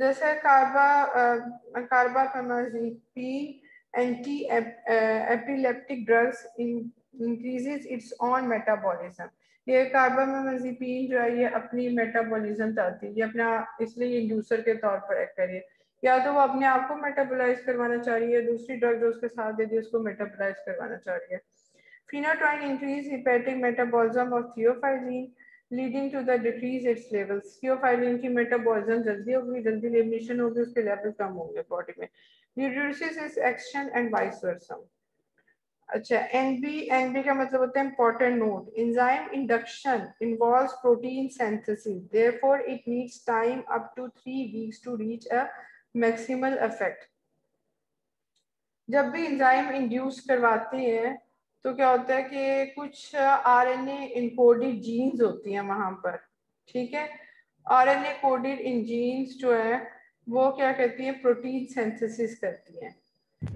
जैसे carbamazepine anti epileptic drugs increases its own metabolism. ये कार्बापेमाजीपीन जो है ये अपनी मेटाबॉलिज्म चाहती है, ये अपना इसलिए इंड्यूसर के तौर पर एक्ट करिए, या तो वो अपने आप को मेटाबोलाइज करवाना चाह रही है, दूसरी ड्रग जो उसके साथ दे दी उसको मेटाबोलाइज करवाना चाह रही है। Phenytoin increase hepatic metabolism of theophylline, leading to the decrease its levels. Theophylline की metabolism जल्दी होगी, जल्दी elimination होगी, उसके लेवल कम होंगे बॉडी में। Reduces its action and vice versa. अच्छा NB का मतलब होता है important note. Enzyme induction involves protein synthesis. Therefore, it needs time up to 3 weeks to reach a maximal effect. जब भी enzyme induce करवाते हैं तो क्या होता है कि कुछ आरएनए एनकोडेड जीन्स होती हैं वहाँ पर, ठीक है। आरएनए कोडेड इन जीन्स जो है वो क्या करती है, प्रोटीन सिंथेसिस करती हैं।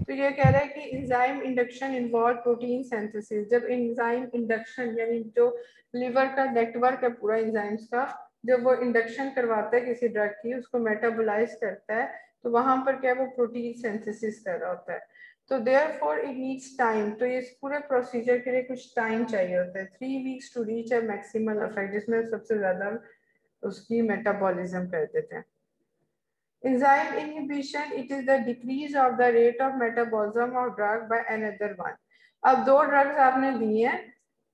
तो ये कह रहा है कि enzyme induction involve protein synthesis. जब एंजाइम इंडक्शन यानी जो लिवर का नेटवर्क है पूरा एंजाइम्स का, जब वो इंडक्शन करवाता है किसी ड्रग की, उसको मेटाबोलाइज करता है, तो वहाँ पर क्या है वो प्रोटीन सिंथेसिस कर रहा होता है। तो therefore it needs time, तो इस पूरे प्रोसीजर के लिए कुछ टाइम चाहिए होता है, 3 weeks to reach a maximal effect, जिसमें सबसे ज़्यादा उसकी मेटाबॉलिज्म कर देते हैं। Enzyme inhibition, it is the decrease of the rate of metabolism of drug by another one. अब 2 ड्रग्स आपने ली हैं,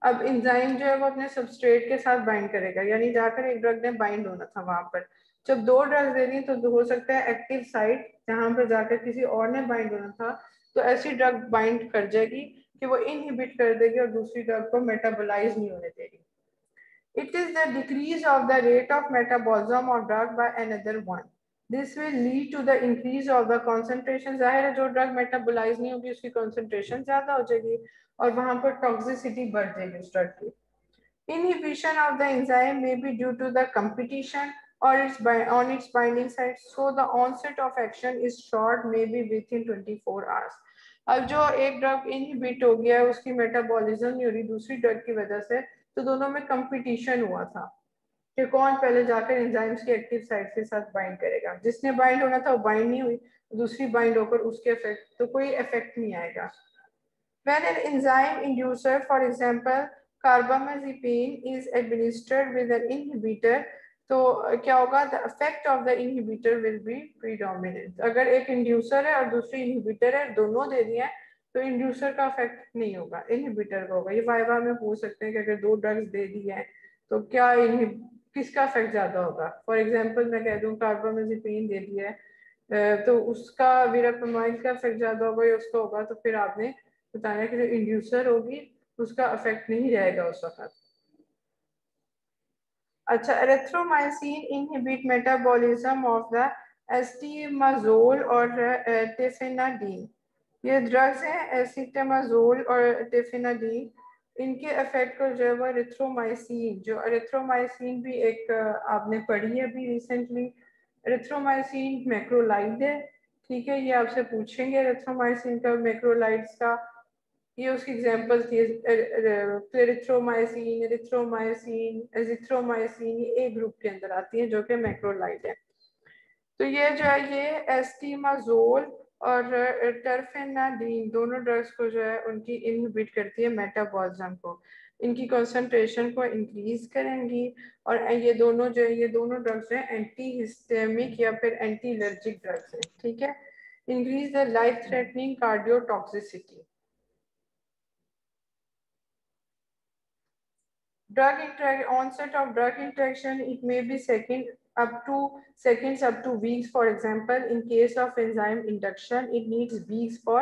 अब इंजाइम जो है वो अपने सबस्ट्रेट के साथ बाइंड करेगा, यानी जाकर एक ड्रग ने बाइंड होना था वहाँ पर, जब 2 ड्रग्स दे दी तो हो सकता है एक्टिव साइट जहाँ पर जाकर किसी और ने बाइंड होना था, तो ऐसी ड्रग बाइंड कर जाएगी कि वो इनहिबिट कर देगी और दूसरी ड्रग को मेटाबोलाइज नहीं होने देगी। It is the decrease of the rate of metabolism of drug by another one, this will lead to the increase of the concentration. जाहिर है जो ड्रग मेटाबोलाइज नहीं होगी उसकी कंसंट्रेशन ज्यादा हो जाएगी और वहां पर टॉक्सिसिटी बढ़ जाएगी उस ड्रग की। Inhibition of the enzyme may be due to the competition और its binding site, so the onset of action is short, maybe within 24 hours. अब जो एक ड्रग इनहिबिट हो गया है उसकी मेटाबॉलिज्म नहीं हो रही दूसरी ड्रग की वजह से, तो दोनों में कंपटीशन हुआ था कि कौन पहले जाकर एंजाइम्स के एक्टिव साइट के साथ बाइंड करेगा। जिसने बाइंड होना था वो बाइंड नहीं हुई, दूसरी बाइंड होकर उसके इफेक्ट तो कोई इफेक्ट नहीं आएगा। When an enzyme inducer, for example, carbamazepine is administered with an inhibitor, तो क्या होगा, the effect of the inhibitor will be predominant. अगर एक इंड्यूसर है और दूसरी इनहिबिटर है, दोनों दे दिए हैं, तो इंड्यूसर का इफेक्ट नहीं होगा, इनहिबिटर का होगा। ये वाइवा में पूछ सकते हैं कि अगर 2 ड्रग्स दे दिए हैं तो क्या किसका इफेक्ट ज़्यादा होगा। फॉर एग्जांपल मैं कह दूँ कार्बामेज़ेपिन दे दिया है तो उसका वीरापेमाइन का इफेक्ट ज़्यादा होगा या उसका होगा, तो फिर आपने बताया कि जो इंड्यूसर होगी उसका इफेक्ट नहीं रहेगा उस वक्त। अच्छा erythromycin inhibit metabolism of the astemizole और टेफेनाडीन। ये ड्रग्स हैं एसिटामाज़ोल और टेफेनाडीन, इनके इफेक्ट को जो है वो एरिथ्रोमाइसिन, जो एरिथ्रोमाइसिन भी एक आपने पढ़ी है अभी रिसेंटली, एरिथ्रोमाइसिन मैक्रोलाइड है, ठीक है। ये आपसे पूछेंगे एरिथ्रोमाइसिन का, मैक्रोलाइड्स का, ये उसकी एग्जाम्पल थी, एरिथ्रोमाइसिन, एरिथ्रोमाइसिन, एजिथ्रोमाइसिन, ये ग्रुप के अंदर आती हैं जो कि मैक्रोलाइड है। तो ये जो है ये एसिटामाज़ोल और टर्फेनाडीन दोनों ड्रग्स को जो है उनकी इनहिबिट करती है मेटाबॉलिज्म को, इनकी कंसंट्रेशन को इंक्रीज करेंगी। और ये दोनों जो है ये दोनों ड्रग्स जो है एंटी हिस्टेमिक या फिर एंटी एलर्जिक ड्रग्स हैं, ठीक है। Increase the life threatening cardiotoxicity. Drug interaction, onset of drug interaction, it may be seconds up to weeks. For example, in case of enzyme induction, it needs weeks for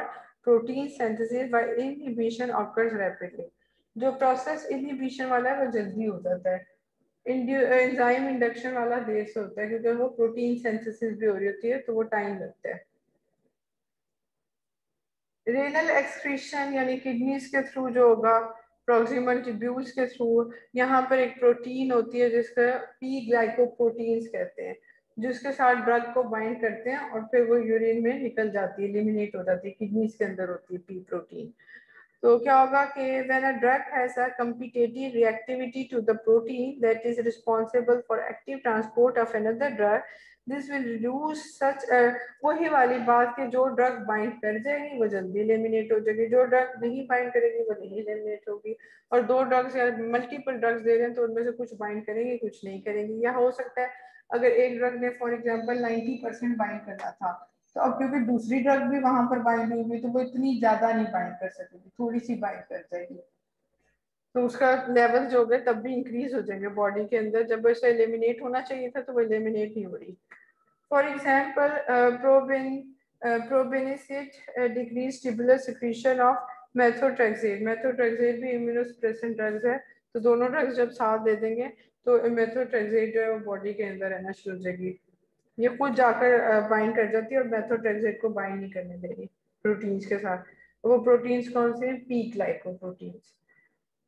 protein synthesis, while inhibition occurs rapidly. जो process inhibition वाला है वो जल्दी हो जाता है, enzyme induction वाला देर से होता है क्योंकि वो प्रोटीन सिंथेसिस भी हो रही होती है तो वो टाइम लगता है। रेनल एक्सक्रीशन यानी किडनीज के थ्रू जो होगा, प्रॉक्सिमल ट्यूब्यूल्स के थ्रू, यहाँ पर एक प्रोटीन होती है जिसका पी ग्लाइकोप्रोटीन्स कहते हैं, जिसके साथ ड्रग को बाइंड करते हैं और फिर वो यूरिन में निकल जाती है, एलिमिनेट हो जाती है, किडनीज के अंदर होती है पी प्रोटीन। तो क्या होगा कि when a drug has a competitive reactivity to the protein that is responsible for active transport of another drug, this will reduce such, वही वाली बात कि जो ड्रग बाइंड कर जाएगी वो जल्दी एलिमिनेट हो जाएगी, जो ड्रग नहीं बाइंड करेगी वो नहीं एलिमिनेट होगी। और दो ड्रग्स या मल्टीपल ड्रग्स दे रहे हैं तो उनमें से कुछ बाइंड करेंगे कुछ नहीं करेंगी, या हो सकता है अगर एक ड्रग ने फॉर एग्जाम्पल 90% बाइंड करना था तो अब क्योंकि दूसरी ड्रग भी वहां पर बाइंड होगी तो वो इतनी ज्यादा नहीं बाइंड कर सकेगी, थोड़ी सी बाइंड कर जाएगी, तो उसका लेवल जो होगा तब भी इंक्रीज हो जाएंगे बॉडी के अंदर, जब उसे एलिमिनेट होना चाहिए था तो वो एलिमिनेट नहीं हो रही। For example probenecid decrease tubular secretion of methotrexate, methotrexate भी इम्यूनोसप्रेसेंट ड्रग्स है, तो दोनों ड्रग्स जब साथ दे देंगे तो मेथोट्रेक्सेट जो है वो बॉडी के अंदर रहना शुरू हो जाएगी, ये खुद जाकर बाइंड कर जाती है और मेथोट्रेक्सेट को बाइंड नहीं करने दे रही प्रोटीन्स के साथ। वो प्रोटीन्स कौन से हैं? P glycoproteins.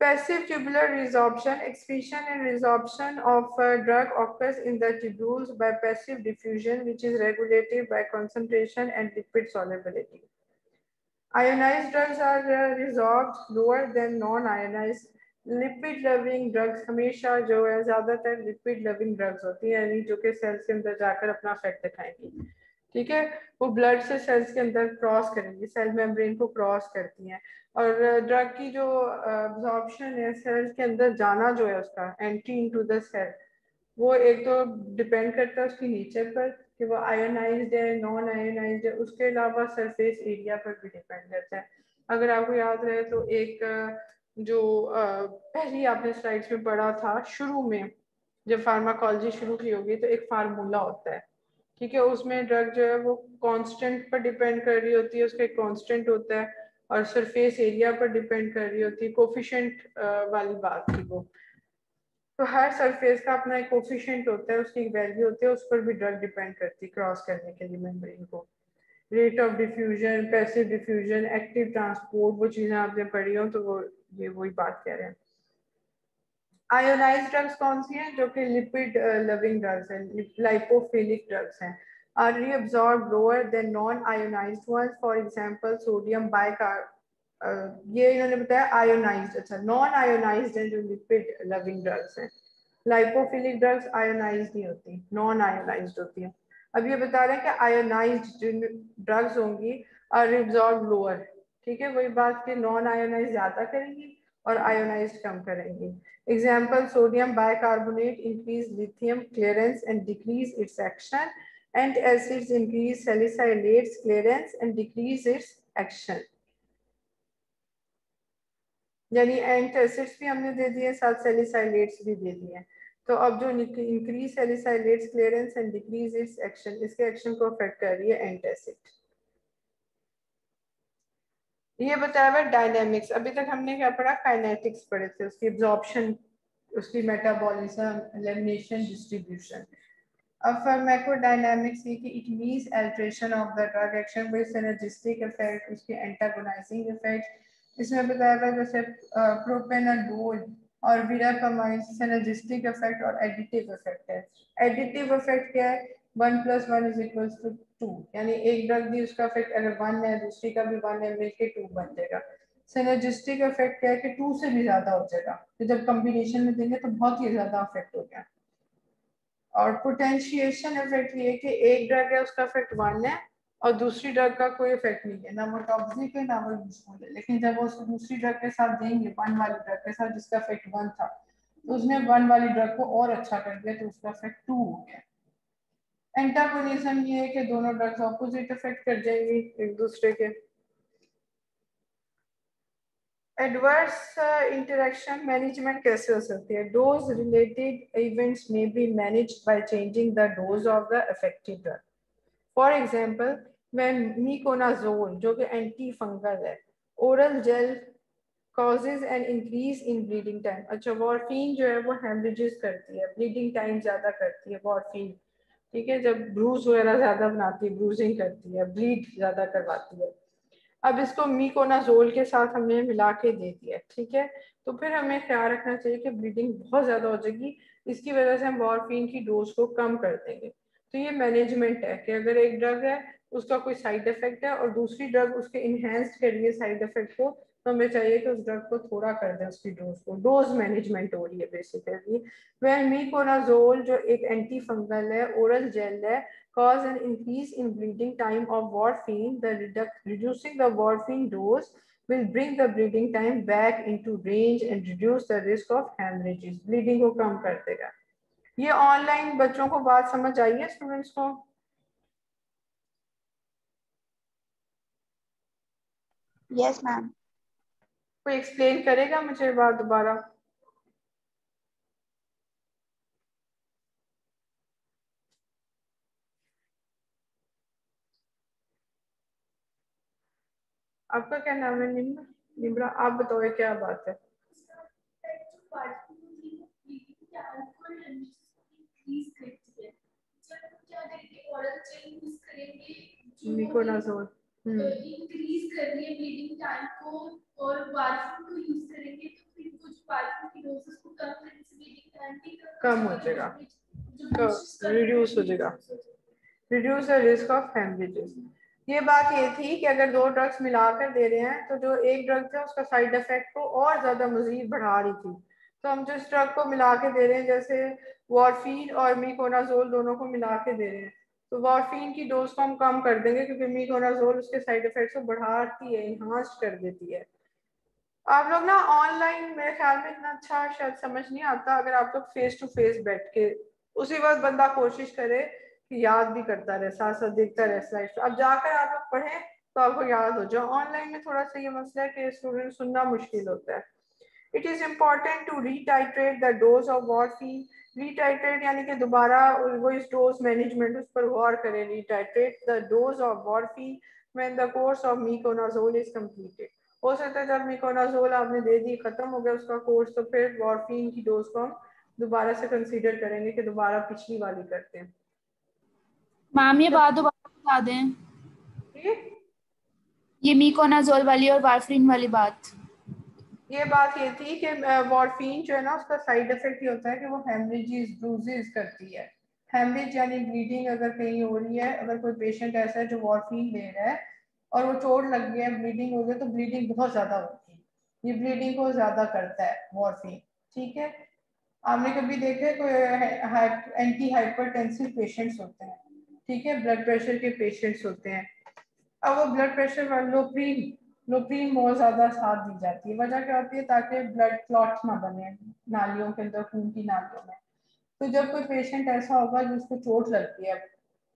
Passive tubular resorption, excretion and resorption of drug occurs in the tubules by passive diffusion which is regulated by concentration and lipid solubility. Ionised drugs are resolved lower than non ionised, lipid loving drugs हमेशा जो है ज्यादातर lipid loving drugs होती है, यानी जो कि sales के अंदर जाकर अपना इफेक्ट दिखाएंगी, ठीक है, वो ब्लड से सेल्स के अंदर क्रॉस करेंगी, सेल मेम्ब्रेन को क्रॉस करती हैं और ड्रग की जो एब्जॉर्प्शन है सेल्स के अंदर जाना जो है उसका एंट्री इनटू द सेल, वो एक तो डिपेंड करता है उसकी नेचर पर कि वो आयोनाइज्ड है नॉन आयोनाइज्ड है, उसके अलावा सरफेस एरिया पर भी डिपेंड करता है। अगर आपको याद रहे तो एक जो पहली आपने स्लाइड्स में पढ़ा था शुरू में जब फार्माकोलॉजी शुरू की होगी तो एक फार्मूला होता है, ठीक है, उसमें ड्रग जो है वो कांस्टेंट पर डिपेंड कर रही होती है, उसका एक कांस्टेंट होता है और सरफेस एरिया पर डिपेंड कर रही होती है, कोफिशेंट वाली बात थी वो, तो हर सरफेस का अपना एक कोफिशेंट होता है, उसकी वैल्यू होती है, उस पर भी ड्रग डिपेंड करती है क्रॉस करने के लिए मेम्ब्रेन को। Rate of diffusion, passive diffusion, active transport, वो चीज़ें आपने पढ़ी हो तो वो ये वही बात कह रहे हैं। आयोनाइज्ड ड्रग्स कौन सी हैं? जो कि लिपिड लविंग ड्रग्स हैं, लाइपोफिलिक ड्रग्स हैं, are reabsorb lower than non ionised ones, for example sodium bicarbonate, ये इन्होंने बताया आयोनाइज्ड, अच्छा नॉन आयोनाइज्ड हैं जो लिपिड लविंग ड्रग्स हैं। लाइपोफिलिक ड्रग्स आयोनाइज्ड नहीं होती, नॉन आयोनाइज्ड होती है। अब ये बता रहे हैं कि आयोनाइज्ड ड्रग्स होंगी आर रीअब्सॉर्ब लोअर, ठीक है, वही बात कि नॉन आयोनाइज ज्यादा करेंगी और आयोनाइज कम करेंगी। Example sodium bicarbonate increase lithium clearance and decrease its action, and acids increase salicylates clearance and decrease its action, यानी एंट एसिड्स भी हमने दे दिए साथ सैलिसिलेट्स भी दे दिए, तो अब जो increase salicylates clearance and decrease its action, इसके एक्शन को अफेक्ट कर रही है एंट एसिड। ये बताया हुआ डायनेमिक्स, अभी तक हमने क्या पढ़ा? काइनेटिक्स पढ़े थे, उसकी एब्जॉर्प्शन, उसकी मेटाबॉलिज्म, एलिमिनेशन, डिस्ट्रीब्यूशन। अब फिर मैक्रोडायनेमिक्स ये कि it means alteration of the drug action with synergistic effect, उसके एंटागोनाइजिंग इफेक्ट। इसमें बताया हुआ जैसे प्रोपेनाडोल और वीरापामाइन सिनर्जिस्टिक इफेक्ट और एडिटिव इफेक्ट है। एडिटिव इफेक्ट क्या है? 1+1=2, यानी एक ड्रग दी उसका इफेक्ट अगर 1 है दूसरी का भी 1 है मिलके 2 बन जाएगा। सिनर्जिस्टिक इफेक्ट क्या है कि 2 से भी ज्यादा हो जाएगा, तो जब कॉम्बिनेशन में देंगे तो बहुत ही ज्यादा इफेक्ट हो गया। और पोटेंशिएशन इफेक्ट ये है कि एक ड्रग है उसका इफेक्ट 1 है और दूसरी ड्रग का कोई इफेक्ट नहीं है, ना वो टॉक्सिक है ना वो यूजफुल है, लेकिन जब वो उसको दूसरी ड्रग के साथ देंगे 1 वाली ड्रग के साथ जिसका इफेक्ट 1 था तो उसने 1 वाली ड्रग को और अच्छा कर दिया तो उसका इफेक्ट 2 हो गया। एंटागोनिज्म ये है कि दोनों ड्रग्स ऑपोजिट इफेक्ट कर जाएंगी एक दूसरे के। एडवर्स इंटरेक्शन मैनेजमेंट कैसे हो सकती है? डोज रिलेटेड इवेंट्स में be managed by changing the dose of the affected drug. For example miconazole जो कि एंटी फंगल है, oral gel causes an increase in bleeding time. अच्छा, वॉर्फिन जो है वो हेमरेजेस करती है, ब्लीडिंग टाइम ज़्यादा करती है वॉर्फिन, ठीक है, जब ब्रूज वगैरह ज़्यादा बनाती है, ब्रूजिंग करती है, ब्लीड ज़्यादा करवाती है। अब इसको मीकोनाजोल के साथ हमने मिला के दे दिया, ठीक है, तो फिर हमें ख्याल रखना चाहिए कि ब्लीडिंग बहुत ज़्यादा हो जाएगी, इसकी वजह से हम वॉर्फिन की डोज को कम कर देंगे। तो ये मैनेजमेंट है कि अगर एक ड्रग है उसका कोई साइड इफेक्ट है और दूसरी ड्रग उसके इन्हेंस्ड कर रही है साइड इफेक्ट को, तो हमें चाहिए कि उस ड्रग को थोड़ा कर दें, उसकी डोज को, डोज मैनेजमेंट हो रही है बेसिकली। वह मीकोनाजोल जो एक एंटी फंगल है, ओरल जेल है, cause an increase in bleeding time of warfarin. The reducing the warfarin dose will bring the bleeding time back into range and reduce the risk of hemorrhages. Bleeding को कम कर देगा। ये online बच्चों को बात समझ आई है स्टूडेंट्स को? Yes ma'am. कोई एक्सप्लेन करेगा मुझे बात दोबारा? आपका क्या नाम है? निम्रा। निम्रा आप बताओ क्या बात है? मीकोनाजोल इंक्रीज कर रही है ब्लीडिंग टाइम को और वार्फिन को यूज करेंगे तो फिर कुछ वार्फिन की डोसेस को कम करने से ब्लीडिंग टाइम भी कम हो जाएगा, रिड्यूस हो जाएगा, reduce the risk of haemorrhages. ये बात ये थी कि अगर दो ड्रग्स मिलाकर दे रहे हैं तो जो एक ड्रग था उसका साइड इफेक्ट को और ज़्यादा मजीद बढ़ा रही थी, तो हम जिस ड्रग को मिला के दे रहे हैं, जैसे वॉर्फिन और मीकोनाजोल दोनों को मिला के दे रहे हैं, तो वॉर्फिन की डोज को हम कम कर देंगे क्योंकि मीकोनाजोल उसके साइड इफेक्ट्स को बढ़ाती है, इन्हांस कर देती है। आप लोग ना ऑनलाइन मेरे ख्याल में इतना अच्छा शायद समझ नहीं आता, अगर आप लोग फेस टू फेस बैठ के उसी वक्त बंदा कोशिश करे याद भी करता रहे, साथ साथ देखता रहे स्लाइड, अब जाकर आप लोग पढ़े तो आपको याद हो जाए। ऑनलाइन में थोड़ा सा ये मसला है कि स्टूडेंट सुनना मुश्किल होता है। It is important to retitrate the dose of warfarin. Retitrate यानी कि दोबारा वो इस डोज मैनेजमेंट उस पर गौर करें। Retitrate the dose of warfarin when the course of miconazole is completed. हो सकता है जब मीकोनाजोल आपने दे दी, खत्म हो गया उसका कोर्स, तो फिर वॉर्फिन की डोज को हम दोबारा से कंसिडर करेंगे कि दोबारा पिछली वाली करते हैं। मैम ये बात दोबारा बता दें, ये मीकोनाजोल वाली और वार्फिन वाली बात, ये बात ये थी कि वार्फिन जो है ना उसका साइड इफेक्ट ये होता है कि वो हेमरेजेस, ब्रूजेस करती है। हेमरेज यानी ब्लीडिंग अगर कहीं हो रही है, अगर कोई पेशेंट ऐसा है जो वार्फिन ले रहा है और वो चोट लग गई है, ब्लीडिंग हो गई, तो ब्लीडिंग बहुत ज्यादा होती है, ये ब्लीडिंग को ज्यादा करता है वार्फिन, ठीक है। आपने कभी देखा है कोई एंटी हाइपरटेंसिव पेशेंट्स होते हैं, ठीक है, ब्लड प्रेशर के पेशेंट्स होते हैं, अब वो ब्लड प्रेशर वाले लोप्रीन बहुत ज़्यादा साथ दी जाती है। वजह क्या होती है? ताकि ब्लड क्लॉट्स ना बने नालियों के अंदर, खून की नालियों में। तो जब कोई पेशेंट ऐसा होगा जिसको चोट लगती है,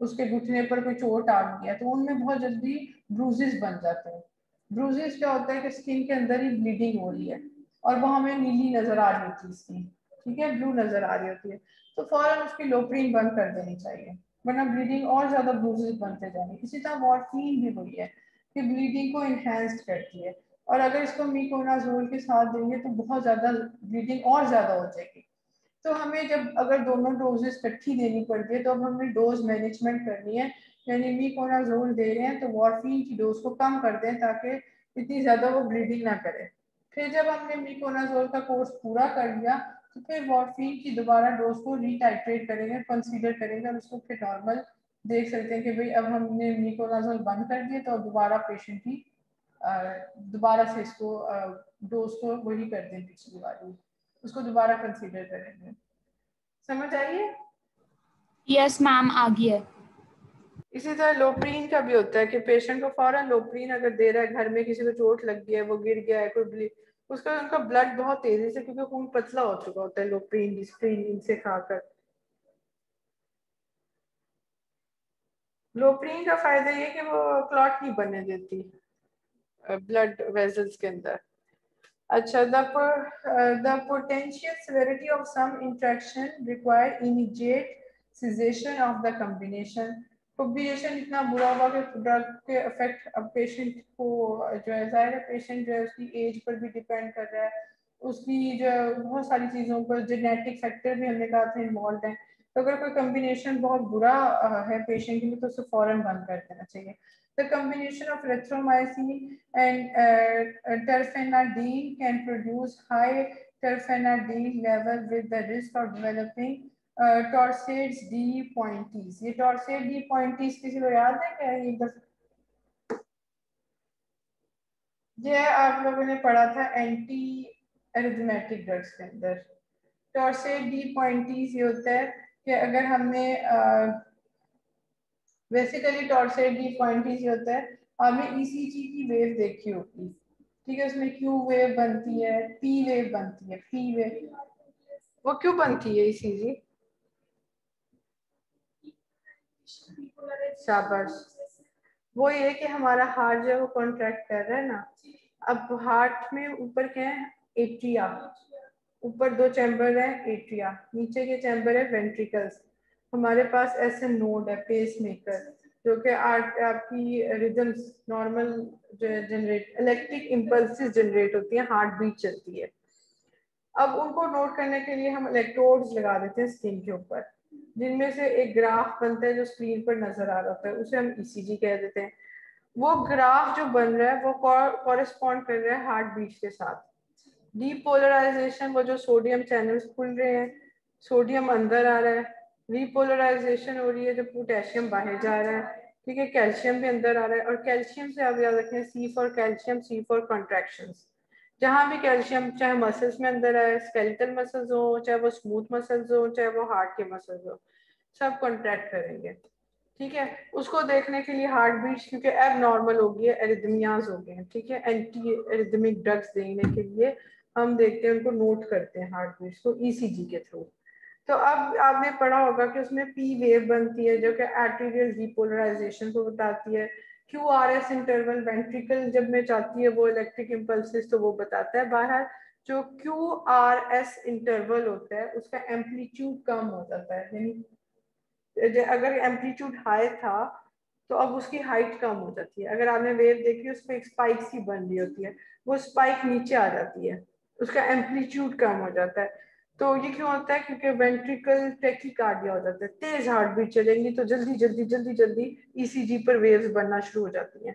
उसके घुटने पर कोई चोट आ गई है, तो उनमें बहुत जल्दी ब्रूजेस बन जाते हैं। ब्रूजेस क्या होता है कि स्किन के अंदर ही ब्लीडिंग हो रही है और वो हमें नीली नज़र आ रही होती है स्किन, ठीक है, ब्लू नज़र आ रही होती है, तो फ़ौरन उसकी लोप्रीन बंद कर देनी चाहिए, वरना ब्लीडिंग और ज्यादा ब्रूजेस बनते जाएंगे। इसी तरह वॉर्फिन भी वही है कि ब्लीडिंग को इन्हेंस करती है और अगर इसको मीकोनाजोल के साथ देंगे तो बहुत ज्यादा ब्लीडिंग और ज्यादा हो जाएगी। तो हमें जब अगर दोनों डोजेस इकट्ठी देनी पड़ती है तो अब हमें डोज मैनेजमेंट करनी है, यानी मीकोनाजोल दे रहे हैं तो वॉर्फिन की डोज को कम कर दें ताकि इतनी ज्यादा वो ब्लीडिंग ना करे। फिर जब हमने मीकोनाजोल का कोर्स पूरा कर लिया तो फिर वॉर्फिन की दोबारा डोज को रीटाइट्रेट करेंगे, कंसीडर करेंगे और उसको फिर नॉर्मल देख सकते हैं कि भाई अब हमने मीकोनाजोल बंद कर दिया तो दोबारा पेशेंट की दोबारा से इसको डोज को वही कर दें पिछली वाली, उसको दोबारा कंसीडर करेंगे। समझ आई है? यस मैम आ गई है। इसी तरह लोप्रीन का भी होता है कि पेशेंट को फौरन लोप्रीन अगर दे रहा है, घर में किसी को चोट लग गई है, वो गिर गया है, कोई उसका उनका ब्लड बहुत तेजी से, क्योंकि खून पतला हो चुका होता है लोप्रीन से खाकर। लोप्रीन का फायदा ये कि वो क्लॉट नहीं बनने देती ब्लड वेसल्स के अंदर। अच्छा, the potential severity of some interaction require immediate cessation of the combination. प्रोबिएशन इतना बुरा हुआ कि ड्रग के इफेक्ट अब पेशेंट को जो है जाहिर है पेशेंट जो है उसकी एज पर भी डिपेंड कर रहा है, उसकी जो बहुत सारी चीज़ों पर जेनेटिक फैक्टर भी हमने कहा था इन्वॉल्व हैं। तो अगर कोई कम्बिनेशन बहुत बुरा है पेशेंट के लिए तो उसे फ़ौरन बंद कर देना चाहिए। The combination of erythromycin and terfenadine can produce high terfenadine level with the risk of developing torsades de pointes. ये टॉर्सेड डी पॉइंटीज किसी को याद है क्या? ये आप लोगों ने पढ़ा था एंटी एरिथमेटिक ड्रग्स के अंदर। टॉर्सेड डी पॉइंटीज ये होता है कि अगर हमने बेसिकली टॉर्सेड डी पॉइंटीज ये होता है आपने ईसीजी की वेव देखी होगी, ठीक है, उसमें क्यू वेव बनती है, पी वेव बनती है। पी वेव वो क्यों बनती है? ईसीजी शाबाश, वो ये कि हमारा हार्ट जो है वो कॉन्ट्रैक्ट कर रहा है ना। अब हार्ट में ऊपर क्या है? एट्रिया। ऊपर दो चैम्बर है एट्रिया, नीचे के चैम्बर है वेंट्रिकल्स। हमारे पास ऐसे नोड है पेस मेकर जो कि आपकी rhythms normal generate electric impulses generate होती है, हार्ट बीट चलती है। अब उनको नोट करने के लिए हम इलेक्ट्रोड्स लगा देते हैं स्किन के ऊपर, जिनमें से एक ग्राफ बनता है जो स्क्रीन पर नजर आ रहा होता है, उसे हम ईसीजी कह देते हैं। वो ग्राफ जो बन रहा है वो कॉरेस्पॉन्ड कर रहा है हार्ट बीट के साथ। डीपोलराइजेशन वो जो सोडियम चैनल्स खुल रहे हैं, सोडियम अंदर आ रहा है, रीपोलराइजेशन हो रही है जो पोटेशियम बाहर जा रहा है, ठीक है, कैल्शियम भी अंदर आ रहा है। और कैल्शियम से आप याद रखें C for calcium, C for contraction. जहाँ भी कैल्शियम चाहे मसल्स में अंदर आए, स्केलेटल मसल्स हो, चाहे वो स्मूथ मसल्स हो, चाहे वो हार्ट के मसल्स हो, सब कॉन्ट्रैक्ट करेंगे, ठीक है। उसको देखने के लिए हार्ट बीट्स क्योंकि एब नॉर्मल हो गई है, एरिदमियाज हो गए हैं, ठीक है, एंटी एरिदमिक ड्रग्स देने के लिए हम देखते हैं उनको नोट करते हैं हार्ट बीट्स को ईसीजी के थ्रू। तो अब आपने पढ़ा होगा कि उसमें पी वेव बनती है जो कि आर्टीरियल डीपोलराइजेशन को बताती है। Q R S interval ventricle जब में जाती है वो इलेक्ट्रिक इम्पल्सिस तो वो बताता है बाहर। जो क्यू आर एस इंटरवल होता है उसका एम्पलीट्यूड कम हो जाता है, यानी अगर एम्पलीट्यूड हाई था तो अब उसकी हाइट कम हो जाती है। अगर आपने वेव देखी उस पर एक स्पाइक सी बन रही होती है, वो स्पाइक नीचे आ जाती है, उसका एम्पलीट्यूड कम हो जाता है। तो ये क्यों होता है? क्योंकि वेंट्रिकल टैकीकार्डिया हो जाता है, तेज हार्ट बीट चलेंगी तो जल्दी जल्दी जल्दी जल्दी ईसीजी पर वेव्स बनना शुरू हो जाती हैं।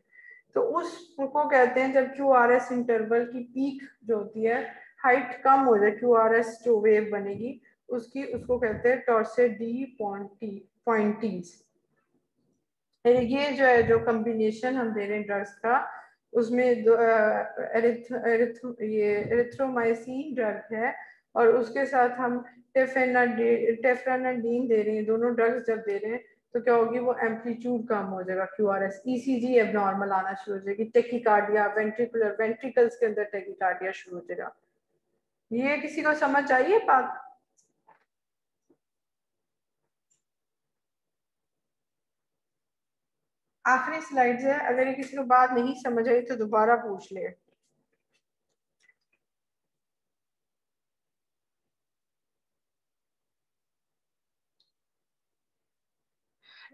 तो उसको कहते हैं जब क्यू आर एस इंटरवल की पीक जो होती है हाइट कम हो जाए, क्यू आर एस जो वेव बनेगी उसकी, उसको कहते हैं टॉर्सेड डी पॉइंटीज। ये जो है जो कम्बिनेशन हम दे रहे हैं ड्रग्स का, उसमें एरिथ्रोमाइसिन ड्रग है और उसके साथ हम टेफ्रानाडीन दे रहे हैं। दोनों ड्रग्स जब दे रहे हैं तो क्या होगी? वो एम्पलीट्यूड कम हो जाएगा, Q R S, E C G abnormal आना शुरू हो जाएगी, टैकीकार्डिया, वेंट्रिकुलर वेंट्रिकल्स के अंदर टैकीकार्डिया शुरू हो जाएगा। ये किसी को समझ आइए बात? आखिरी स्लाइड है, अगर ये किसी को बात नहीं समझ आई तो दोबारा पूछ ले।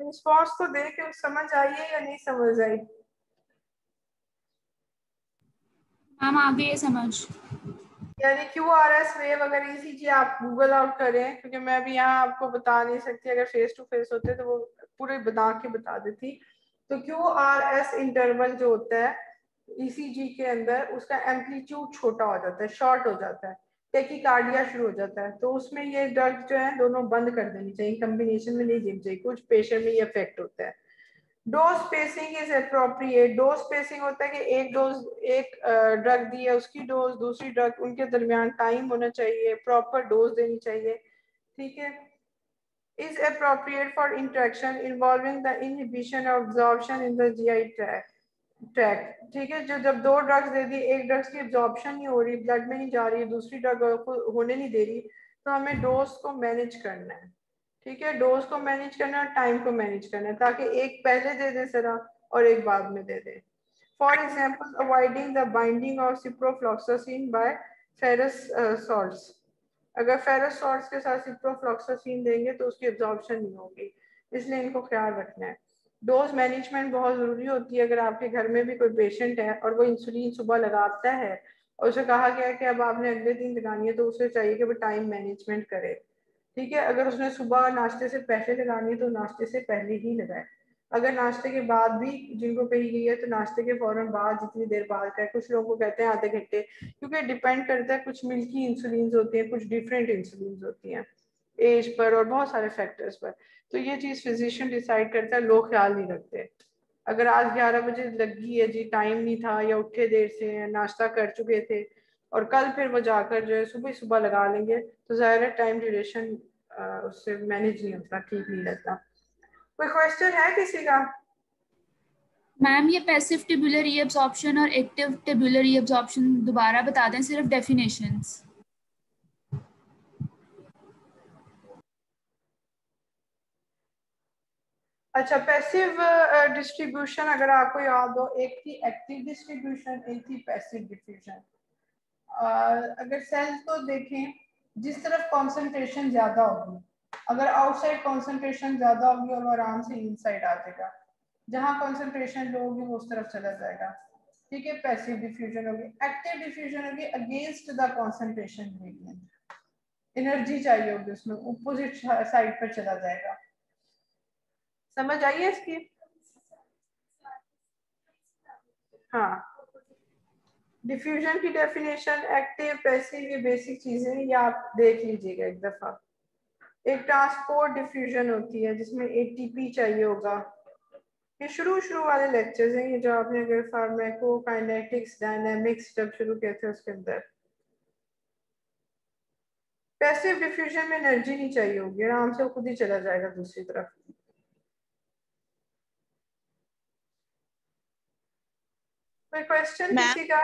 रिस्पॉन्स तो दे के समझ आई है या नहीं समझ आई? मैम आप ये समझ, यानी QRS वेव अगर ईसीजी आप गूगल आउट करें, क्योंकि मैं अभी यहाँ आपको बता नहीं सकती, अगर फेस टू फेस होते तो वो पूरे बना के बता देती। तो QRS इंटरवल जो होता है ईसीजी के अंदर उसका एम्पलीट्यूड छोटा हो जाता है, शॉर्ट हो जाता है, टैकीकार्डिया शुरू हो जाता है। तो उसमें ये ड्रग्स जो है दोनों बंद कर देनी चाहिए, कम्बिनेशन में नहीं देनी चाहिए, कुछ पेशेंट में ये इफेक्ट होता है। Dose spacing is appropriate. Dose spacing होता है कि एक डोज एक ड्रग दी है उसकी डोज दूसरी ड्रग, उनके दरमियान टाइम होना चाहिए, प्रॉपर डोज देनी चाहिए, ठीक है। Is appropriate for interaction involving the inhibition of absorption in the GI tract, ठीक है। जो जब दो ड्रग्स दे दी, एक ड्रग्स की एब्जॉर्प्शन नहीं हो रही, ब्लड में नहीं जा रही, दूसरी ड्रग होने नहीं दे रही, तो हमें डोज को मैनेज करना है, ठीक है, डोज को मैनेज करना है, टाइम को मैनेज करना है, ताकि एक पहले दे दे सरा और एक बाद में दे दे। For example avoiding the binding of ciprofloxacin by ferrous salts. अगर फेरस सॉल्ट्स के साथ सिप्रोफ्लॉक्सासिन देंगे तो उसकी एब्जॉर्प्शन नहीं होगी, इसलिए इनको ख्याल रखना है। डोज मैनेजमेंट बहुत ज़रूरी होती है। अगर आपके घर में भी कोई पेशेंट है और वो इंसुलिन सुबह लगाता है और उसे कहा गया है कि अब आपने अगले दिन लगानी है, तो उसे चाहिए कि वो टाइम मैनेजमेंट करे। ठीक है, अगर उसने सुबह नाश्ते से पहले लगानी है तो नाश्ते से पहले ही लगाए। अगर नाश्ते के बाद भी जिनको कही गई है तो नाश्ते के फौरन बाद, जितनी देर बाद का है। कुछ लोगों को कहते हैं आधे घंटे, क्योंकि डिपेंड करता है, कुछ मिल्की इंसुलिन होती हैं, कुछ डिफरेंट इंसुलिन होती हैं, एज पर और बहुत सारे फैक्टर्स पर। तो ये चीज़ फिजिशियन डिसाइड करता है, लोग ख्याल नहीं रखते। अगर आज 11 बजे लगी है जी, टाइम नहीं था या उठे देर से, नाश्ता कर चुके थे और कल फिर वो जाकर जो है सुबह सुबह लगा लेंगे, तो ज़ाहिर है टाइम ड्यूरेशन उससे मैनेज नहीं होता, ठीक नहीं रहता। कोई क्वेश्चन है किसी का? मैम ये पैसिव टिब्यूलर रीअब्जॉर्प्शन और एक्टिव टिब्यूलर रीअब्जॉर्प्शन दोबारा बता दें, सिर्फ डेफिनेशंस। अच्छा, पैसिव डिस्ट्रीब्यूशन अगर आपको याद हो, एक थी एक्टिव डिस्ट्रीब्यूशन, एक थी पैसिव डिफ्यूजन। अगर सेल्स को देखें, जिस तरफ कंसंट्रेशन ज़्यादा होगी, अगर आउटसाइड कंसंट्रेशन ज़्यादा होगी और वो आराम से इनसाइड आ जाएगा, जहाँ कंसंट्रेशन लो होगी वो उस तरफ चला जाएगा। ठीक है, पैसिव डिफ्यूजन होगी। एक्टिव डिफ्यूजन होगी against the concentration gradient, energy चाहिए होगी उसमें, अपोजिट साइड पर चला जाएगा। समझ आई है इसकी? हाँ, डिफ्यूजन की डेफिनेशन, एक्टिव, पैसिव, ये बेसिक चीजें ये आप देख लीजिएगा एक दफा। एक ट्रांसपोर्ट डिफ्यूजन होती है जिसमें एटीपी चाहिए होगा। ये शुरू वाले लेक्चर्स हैं, ये जो आपने अगर फार्माकोकाइनेटिक्स, डायनेमिक्स जब शुरू किए थे उसके अंदर। पैसिव डिफ्यूजन में एनर्जी नहीं चाहिए होगी, आराम से खुद ही चला जाएगा दूसरी तरफ। कोई क्वेश्चन किसी का?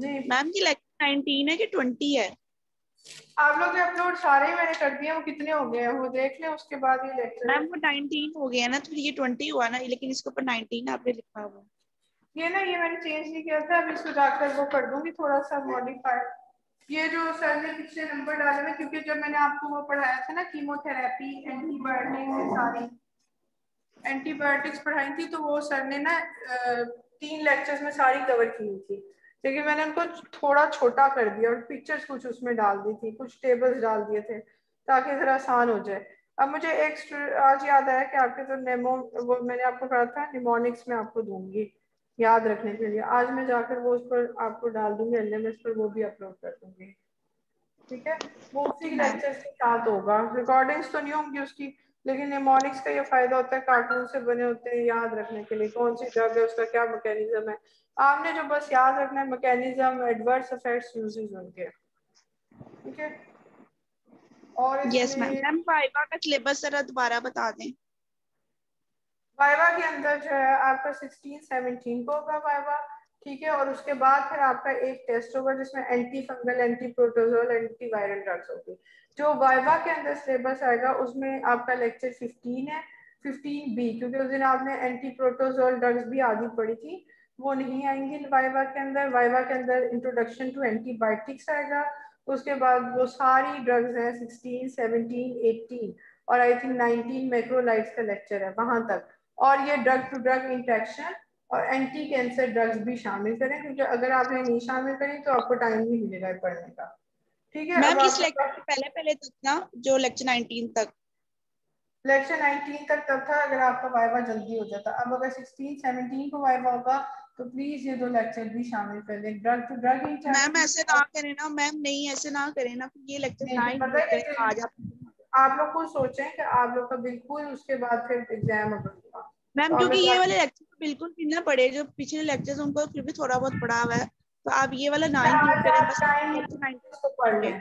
जी मैम, की लेक्चर 19 है कि 20 है? आप लोग के अपलोड सारे मैंने कर दिए, वो कितने हो गए हैं वो देख लें, उसके बाद ये लेक्चर। मैम वो 19 हो गया ना, तो ये 20 हुआ ना, लेकिन इसके ऊपर 19 आपने लिखा हुआ ये ना, ये मैंने चेंज नहीं किया था। अभी इसको जाकर वो कर दूंगी थोड़ा सा मॉडिफाई, ये जो सर ने पिछले नंबर डाले हैं, क्योंकि जब मैंने आपको वो पढ़ाया था ना कीमोथेरेपी, एंटीबायोटिक्स, सारी एंटीबायोटिक्स पढ़ाई थी, तो वो सर ने ना 3 लेक्चर्स में सारी कवर की हुई थी, लेकिन मैंने उनको थोड़ा छोटा कर दिया और पिक्चर्स कुछ उसमें डाल दी थी, कुछ टेबल्स डाल दिए थे ताकि ज़रा आसान हो जाए। अब मुझे एक आज याद आया कि आपके तो नेमो, वो मैंने आपको कहा था निमोनिक्स में आपको दूंगी याद रखने के लिए, आज मैं जाकर वो उस पर आपको डाल दूंगी, एलएमएस पर वो भी अपलोड कर दूंगी। ठीक है, वो उसी लेक्चर के साथ होगा, रिकॉर्डिंग्स तो नहीं होंगी उसकी, लेकिन निमोनिक्स का ये फायदा होता है, कार्टून से बने होते हैं, याद रखने के लिए कौन सी ड्रग है, उसका क्या मैकेनिज्म है। आपने जो बस याद रखना है मैकेनिज्म, एडवर्स इफेक्ट्स, यूजेस उनके। ठीक है, और यस मैम, वाइवा का सिलेबस जरा दोबारा बता दें। वाइवा के अंदर जो है आपका 16-17 को होगा वाइवा। ठीक है, और उसके बाद फिर आपका एक टेस्ट होगा जिसमें anti fungal, anti protozoal, anti viral drugs होगी। जो वाइवा के अंदर सिलेबस आएगा उसमें आपका लेक्चर 15 है, 15B, क्योंकि उस दिन आपने एंटी प्रोटोजोल ड्रग्स भी आदि पढ़ी थी, वो नहीं आएंगी वाइवा के अंदर। वाइवा के अंदर इंट्रोडक्शन टू एंटीबायोटिक्स आएगा, उसके बाद वो सारी ड्रग्स हैं 16, 17, 18 और आई थिंक 19 मैक्रोलाइड्स का लेक्चर है वहाँ तक। और ये ड्रग टू ड्रग इंट्रैक्शन और एंटी कैंसर ड्रग्स भी शामिल करें, क्योंकि अगर आप ये नहीं शामिल करें तो आपको टाइम नहीं मिलेगा पढ़ने का। ठीक है मैम, इस लेक्चर से पहले तक ना, जो लेक्चर 19 तक तब था, अगर आपका वाइवा जल्दी हो जाता। अब अगर 16-17 को वाइवा होगा तो प्लीज ये 2 लेक्चर भी शामिल कर लें, drug to drug interaction. Ma'am ऐसे ना करें ना मैम, नहीं ऐसे ना करें ना, ये लेक्चर आप लोग को सोचें कि आप लोग का बिल्कुल उसके बाद फिर एग्जाम होगा मैम, क्योंकि ये वाले लेक्चर तो बिल्कुल भी ना पढ़े, जो पिछले लेक्चर्स उनको फिर भी थोड़ा बहुत पढ़ा हुआ है, तो आप ये वाला ना पढ़ लें।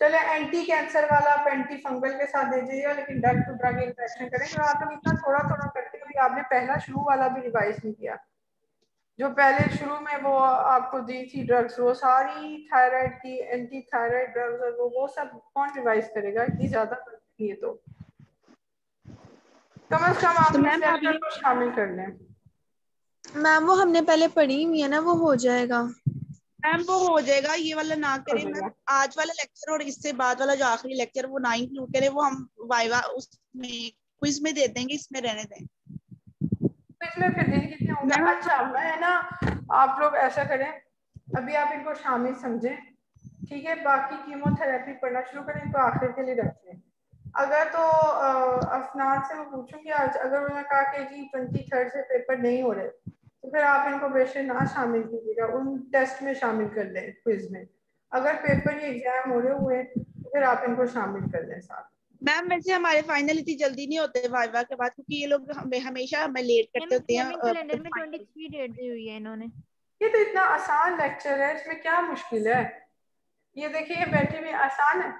चले एंटी कैंसर वाला आप एंटी फंगल के साथ दे दीजिएगा, लेकिन ड्रग टू ड्रग इंट्रैक्शन करें, क्योंकि आप लोग इतना थोड़ा थोड़ा करते हुए आपने पहला शुरू वाला भी रिवाइज नहीं किया, जो पहले शुरू में वो आपको दी थी ड्रग्स, वो सारी थायराइड की, एंटी थायराइड ड्रग्स, और वो सब कौन रिवाइज करेगा इतनी ज्यादा करती है, तो कम से कम आप लेक्चर को शामिल कर लें। मैम वो हमने पहले पढ़ी हुई है ना, वो हो जाएगा मैम, वो हो जाएगा, ये वाला ना करें मैम। आज वाला लेक्चर और इससे बाद वाला जो आखिरी लेक्चर वो ना इंक्लूड करें, वो हम वाइवा उसमें क्विज में दे देंगे, इसमें रहने दें। इसमें फिर दिन कितने होंगे। अच्छा है ना, आप लोग ऐसा करें, अभी आप इनको शामिल समझें, ठीक है। बाकी कीमोथेरेपी पढ़ना शुरू करें, इनको आखिर के लिए रखें। अगर तो अफनान से मैं पूछूंगी आज, अगर उन्होंने कहा कि जी 23rd से पेपर नहीं हो रहे, तो फिर आप इनको प्रेशर ना शामिल कीजिएगा, उन टेस्ट में शामिल कर लें, क्विज में। अगर पेपर या एग्जाम हो रहे हुए तो फिर आप इनको शामिल कर लें साथ। मैम वैसे हमारे फाइनल इतनी जल्दी नहीं होते वाइवा के बाद, क्योंकि ये लोग हमेशा हमें लेट करते होते हैं। कैलेंडर में 23 डेट दी हुई है इन्होंने। ये तो इतना आसान लेक्चर है, इसमें क्या मुश्किल है। ये देखिए, ये बैठे में आसान है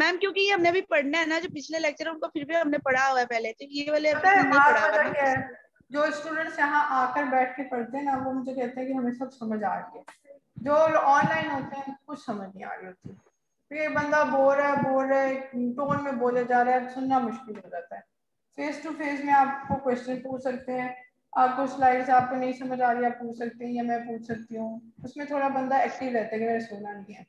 मैम, क्योंकि ये हमने भी पढ़ना है ना, जो पिछले लेक्चर उनको फिर भी हमने पढ़ा हुआ है पहले, तो ये वाले पढ़ा। जो स्टूडेंट्स यहाँ आकर बैठ के पढ़ते हैं ना, वो मुझे कहते हैं कि हमें सब समझ आ रही है। जो ऑनलाइन होते हैं कुछ समझ नहीं आ रही होती, फिर बंदा बोल रहा है टोन में बोले जा रहा है, सुनना मुश्किल हो जाता है। फेस टू फेस में आपको क्वेश्चन पूछ सकते हैं, आपको स्लाइड्स आपको नहीं समझ आ रही आप पूछ सकते हैं, या मैं पूछ सकती हूँ। उसमें थोड़ा बंदा एक्टिव रहता है कि मेरा सोना नहीं है।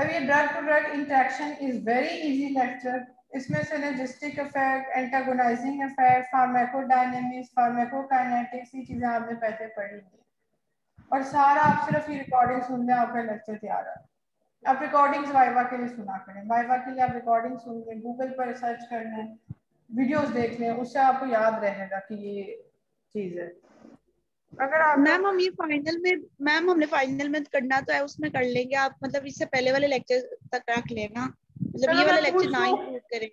अब ये drug to drug interaction is very easy lecture. इसमें synergistic effect, antagonising effect, pharmacodynamics, pharmacokinetics, ये चीज़ें आपने पहले पढ़ी हैं, और सारा आप सिर्फ ये रिकॉर्डिंग सुन लें, आपका लेक्चर तैयार है। आप रिकॉर्डिंग्स वाइवा के लिए सुना करें, वाइवा के लिए आप रिकॉर्डिंग सुन लें, गूगल पर सर्च कर लें, वीडियोस देख लें, उससे आपको याद रहेगा कि ये चीज़ है। अगर आप मैम हम ये फाइनल में, मैम हमने फाइनल में करना तो है, उसमें कर लेंगे। आप मतलब इससे पहले वाले लेक्चर तक रख लेना, मतलब ये वाला लेक्चर ना इंक्लूड करें।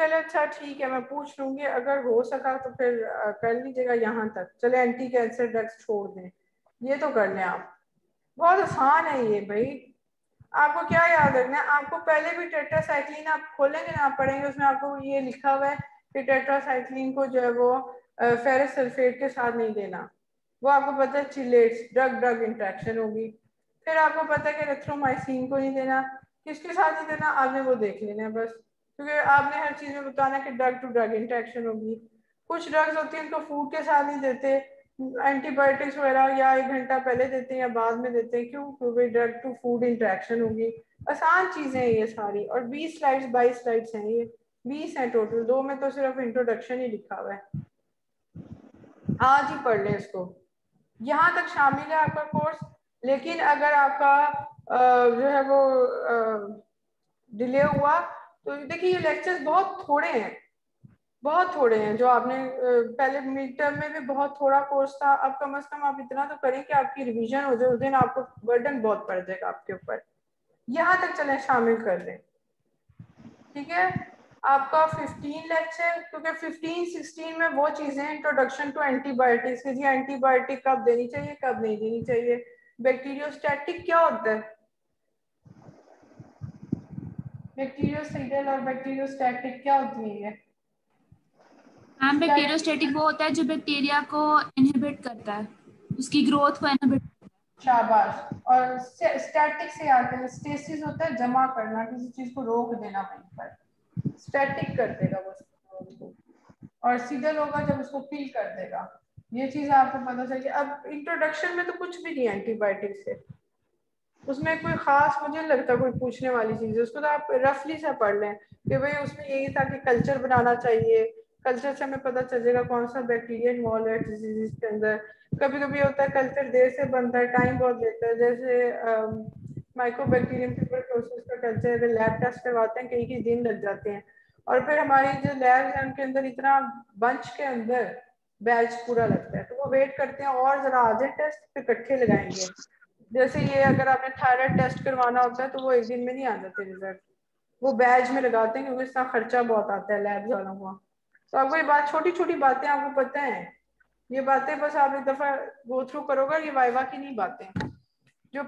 चलो अच्छा ठीक है, मैं पूछ लूंगी, अगर हो सका तो फिर कर लीजिएगा यहाँ तक। चले एंटी कैंसर ड्रग्स छोड़ दें, ये तो कर लें आप, बहुत आसान है ये भाई। आपको क्या याद रखना है, आपको पहले भी टेट्रासाइक्लिन आप खोलेंगे ना, आप पढ़ेंगे, उसमें आपको ये लिखा हुआ है कि टेट्रासाइक्लिन को जो है वो फेरस सल्फेट के साथ नहीं देना। वो आपको पता है चिलेट्स, ड्रग इंट्रैक्शन होगी। फिर आपको पता है कि एरिथ्रोमाइसिन को नहीं देना, किसके साथ नहीं देना, आपने वो देख लेना है बस, क्योंकि आपने हर चीज़ में बताना कि ड्रग टू ड्रग इंट्रैक्शन होगी। कुछ ड्रग्स होती हैं उनको फूड के साथ नहीं देते, एंटीबायोटिक्स वगैरह या 1 घंटा पहले देते हैं या बाद में देते हैं, क्यों, क्योंकि ड्रग टू फूड इंटरेक्शन होगी। आसान चीज़ें हैं ये सारी, और 22 स्लाइड्स हैं, ये 20 हैं टोटल, 2 में तो सिर्फ इंट्रोडक्शन ही लिखा हुआ है। आज ही पढ़ लें इसको, यहाँ तक शामिल है आपका कोर्स। लेकिन अगर आपका जो है वो डिले हुआ तो देखिए, ये लेक्चर्स बहुत थोड़े हैं। जो आपने पहले मिड टर्म में भी बहुत थोड़ा कोर्स था, अब कम से कम आप इतना तो करें कि आपकी रिवीजन हो जाए। उस दिन आपको बर्डन बहुत पड़ जाएगा आपके ऊपर। यहाँ तक चलें शामिल कर लें, ठीक है। आपका 15 लेक्चर, क्योंकि 15-16 में वो चीज़ें, इंट्रोडक्शन टू एंटीबायोटिक्स, जी एंटीबायोटिक कब देनी चाहिए कब नहीं देनी चाहिए, बैक्टीरियोस्टैटिक क्या होता है, बैक्टीरियोसाइडल और बैक्टीरियोस्टैटिक क्या होती है। बैक्टीरियोस्टैटिक वो होता है जो बैक्टीरिया को इनहिबिट करता है, उसकी ग्रोथ को इनहिबिट। शाबाश। और स्टैटिक से आते हैं, स्टेसिस होता है जमा करना, किसी चीज को रोक देना, वहीं पर स्टैटिक कर देगा वो। और सीडल होगा जब उसको पील कर देगा। ये चीज आपको पता चल। अब इंट्रोडक्शन में तो कुछ भी नहीं है एंटीबायोटिक से, उसमें कोई खास मुझे नहीं लगता कोई पूछने वाली चीज है। उसको तो आप रफली सा पढ़ लें कि भाई उसमें यही था कि कल्चर बनाना चाहिए, कल्चर से हमें पता चलेगा कौन सा बैक्टीरिया इन्वॉल्व है डिजीज के अंदर। कभी कभी होता है कल्चर देर से बनता है, टाइम बहुत लेता है, जैसे माइकोबैक्टीरियम ट्यूबर प्रोसेस का कल्चर अगर लैब टेस्ट करवाते हैं कई दिन लग जाते हैं, और फिर हमारी जो लैब है उनके अंदर इतना बंच के अंदर बैच पूरा लगता है, तो वो वेट करते हैं और जरा आज टेस्ट फिर इकट्ठे लगाएंगे। जैसे ये अगर आपने थायराइड टेस्ट करवाना होता है तो वो एक दिन में नहीं आ जाते रिजल्ट, वो बैच में लगाते हैं, क्योंकि इसका खर्चा बहुत आता है लैब वालों को। तो आपको ये बात, छोटी छोटी बातें आपको पता है, ये बातें बस आप एक दफा गो थ्रू करोगे। ये वाइवा की नहीं बातें जो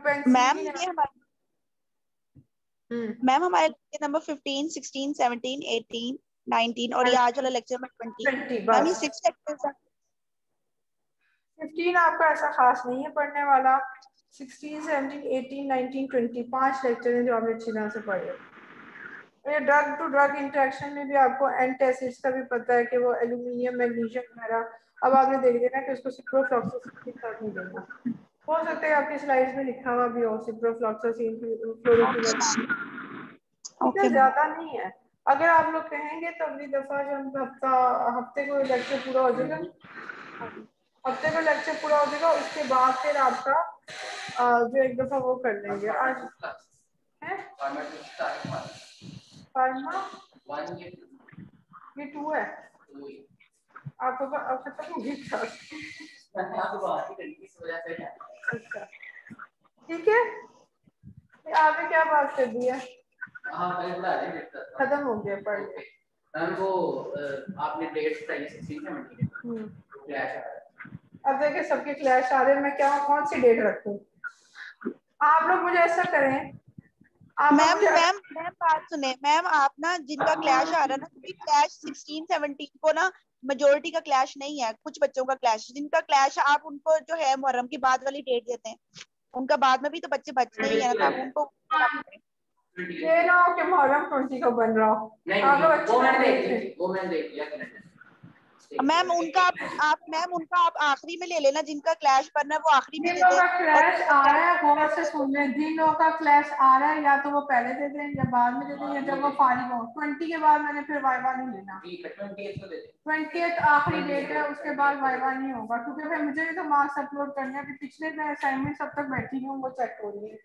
मैम हमारे नंबर 15, 16, 17, 18, 19 और ये आज वाला लेक्चर में 20 मैम ये 6 लेक्चर्स हैं। 15 आपका ऐसा खास नहीं है पढ़ने वाला, 16, 17, 18, 19, 20 5 लेक्चर हैं जो आपने अच्छी तरह से पढ़े। ड्रग टू ड्रग इंटरेक्शन में भी आपको एंटासिड्स का भी पता है कि वो एल्यूमिनियम, मैग्नीशियम वगैरह। अब आपने देख लेना कि उसको सिप्रोफ्लॉक्सासिन के साथ नहीं देना। हो सकता है आपकी स्लाइड्स में लिखा हुआ भी हो सिप्रोफ्लॉक्सासिन, फ्लोरोक्विनोन, इतना ज्यादा नहीं है। अगर आप लोग कहेंगे तो अगली दफा जब हफ्ते को लेक्चर पूरा हो जाएगा, हफ्ते को लेक्चर पूरा हो जाएगा, उसके बाद फिर आपका जो एक दफा वो कर लेंगे। आज है फार्मा ये 2 है आपको अच्छा ठीक है। आपने क्या बात कर दी है? खत्म हो गया पढ़ मैम वो आपने डेट्स बताई 16 में क्लैश आ रहा है। अब देखिए सबके क्लैश आ रहे हैं, मैं क्या कौन सी डेट रखूं? आप लोग मुझे ऐसा करें मैम मैम बात सुने मैम, आप ना जिनका क्लैश आ रहा है ना क्लैश 16-17 को ना मेजोरिटी का क्लैश नहीं है, कुछ बच्चों का क्लैश, जिनका क्लैश आप उनको जो है मुहर्रम की बाद वाली डेट देते हैं, उनका बाद में भी तो बच्चे बचते ही है ना, उनको ये ना कि मुहर्रम 20 को बन रहा हो। आप लोग अच्छे मैंने देख वो मैंने देख लिया मैम, उनका आप मैम उनका आप आखिरी में ले लेना, जिनका क्लैश पड़ना है वो आखिरी में दे दें। क्लैश आ रहा है गौर से सुन लें, जिनों का क्लैश आ रहा है या तो वो पहले दे दें या बाद में दे दें, या जब वो फारिग हो 20 के बाद मैंने फिर वाइवा नहीं लेना, 20 आखिरी डेट है, उसके बाद वाइवा नहीं होगा, क्योंकि फिर मुझे भी तो मार्क्स अपलोड करने हैं। पिछले मैं असाइनमेंट सब तक बैठी हूँ वो चेक हो रही है,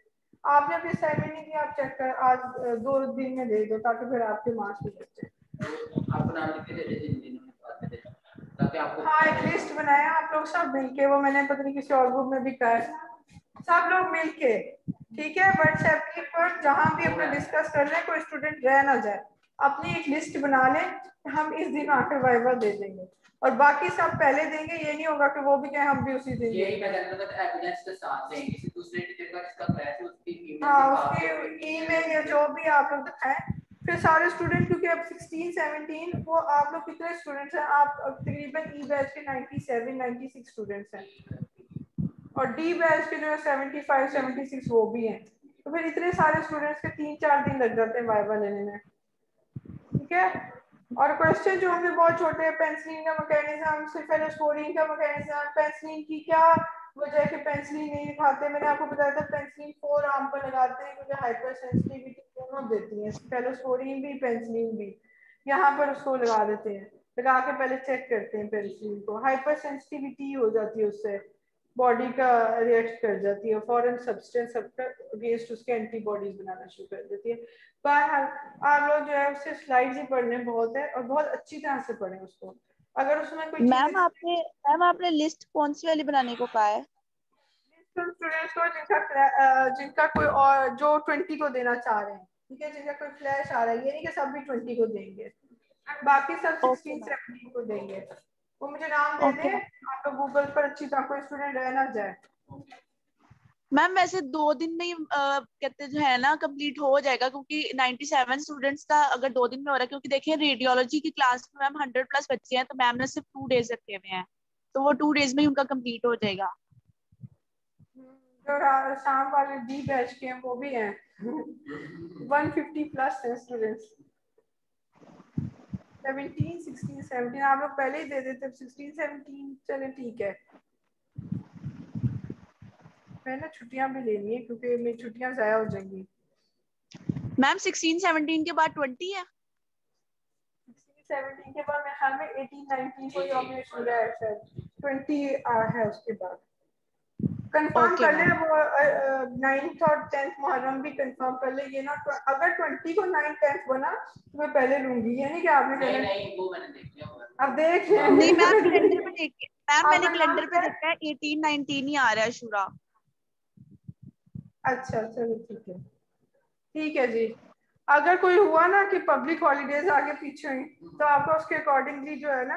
आपने भी असाइनमेंट नहीं किया, आप चेक कर आज 2 दिन में दे दो ताकि फिर आपके मार्क्स भी बच जाए। आप नाम लिख के दे दीजिए 3 दिन में बाद में दे दो ताकि आपको हां एक लिस्ट बनाया आप लोग सब मिलके, वो मैंने पता नहीं किसी और ग्रुप में भी कहा सब लोग मिलके, ठीक है व्हाट्सएप की पर जहां भी अपने डिस्कस कर रहे हैं कोई स्टूडेंट रह ना जाए, अपनी एक लिस्ट बना लें, हम इस दिन आकर वाइवा दे देंगे और बाकी सब पहले देंगे, ये नहीं होगा कि वो भी कहें हम भी उसी दिन यही पहले तक एविडेंस के साथ देंगे, किसी दूसरे टीचर का इसका क्लैश है उसकी ईमेल या जो भी आप लोग दिखाएं फिर सारे स्टूडेंट, क्योंकि अब 16-17 वो आप लोग कितने स्टूडेंट्स हैं, आप तकरीबन ई बैच के 97-96 स्टूडेंट्स हैं और डी बैच के जो 75-76 वो भी हैं, तो फिर इतने सारे स्टूडेंट्स के 3-4 दिन लग जाते हैं वाइवा लेने में, ठीक है। और क्वेश्चन जो होंगे बहुत छोटे हैं, पेंसिलिन का मैकेनिज्म, सिफेलोस्पोरिन का मैकेनिज्म, पेंसिलिन की क्या वजह है कि पेंसिलिन नहीं खाते, मैंने आपको बताया था पेंसिलिन 4 आम पर लगाते हैं क्योंकि हाइपरसेंसिटिविटी दोनों देती है, सिफेलोस्पोरिन भी पेंसिलिन भी, यहाँ पर उसको लगा देते हैं, लगा के पहले चेक करते हैं पेंसिलिन को, हाइपरसेंसिटिविटी हो जाती है, उससे बॉडी का रिएक्ट कर जाती है, फॉरेन सब्सटेंस सबका अगेंस्ट उसके एंटीबॉडीज बनाना शुरू कर देती है। पर आप लोग जो है उससे स्लाइड्स ही पढ़ने बहुत है और बहुत अच्छी तरह से पढ़ें उसको, अगर उसमें कोई मैम आपने लिस्ट कौन सी वाली बनाने को कहा है? स्टूडेंट्स को जिनका कोई और जो 20 को देना चाह रहे हैं, ठीक है, जिनका कोई फ्लैश आ रहा है, ये नहीं कि सब भी 20 को देंगे, बाकी सब 16-17 को देंगे, वो मुझे नाम दे दे, आप लोग गूगल पर अच्छी तरह कोई स्टूडेंट रह ना जाए। मैम वैसे 2 दिन में कहते जो है ना कंप्लीट हो जाएगा, क्योंकि 97 स्टूडेंट्स का अगर 2 दिन में हो रहा है, क्योंकि देखिए रेडियोलॉजी की क्लास में मैम 100+ बच्चे हैं, तो मैम ने सिर्फ 2 डेज रखे हुए हैं, तो वो 2 डेज में ही उनका कंप्लीट हो जाएगा। जो शाम वाले डी बैच के हैं वो भी हैं 150+ है स्टूडेंट्स 17-16-17, आप लोग पहले ही दे देते 16-17 चले ठीक है। मैंने छुट्टियां भी लेनी है क्योंकि मेरी छुट्टियां ज़ाया हो जाएंगी। मैम 16-17 के बाद 20 है, 16-17 के बाद मैं ख्याल में 18-19 को यौम शुरा है शायद, 20 है उसके बाद कंफर्म कर ले, वो 9th और 10th मुहर्रम भी कंफर्म कर ले, ये ना अगर 20 को 9th 10th बना तो मैं पहले लूंगी, ये नहीं कि आपने नहीं, नहीं वो मैंने देख लिया, अब देख ले नहीं मैम कैलेंडर पे देखिए, मैम मैंने कैलेंडर पे देखा है 18-19 ही आ रहा है शुरा। अच्छा चलो ठीक है, ठीक है जी। अगर कोई हुआ ना कि पब्लिक हॉलीडेज आगे पीछे हुई तो आपका उसके अकॉर्डिंगली जो है ना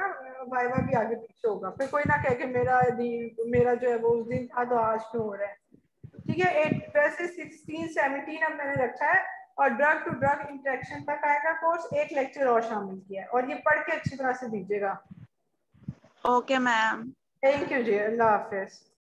वाइवा भी आगे पीछे होगा, फिर कोई ना कहे कि मेरा जो है वो उस दिन था तो आज क्यों हो रहा है, ठीक है। वैसे 16-17 अब मैंने रखा है और ड्रग टू ड्रग इंटरेक्शन तक आएगा कोर्स, एक लेक्चर और शामिल किया है और ये पढ़ के अच्छी तरह से दीजिएगा। ओके मैम, थैंक यू जी, अल्लाह हाफिज।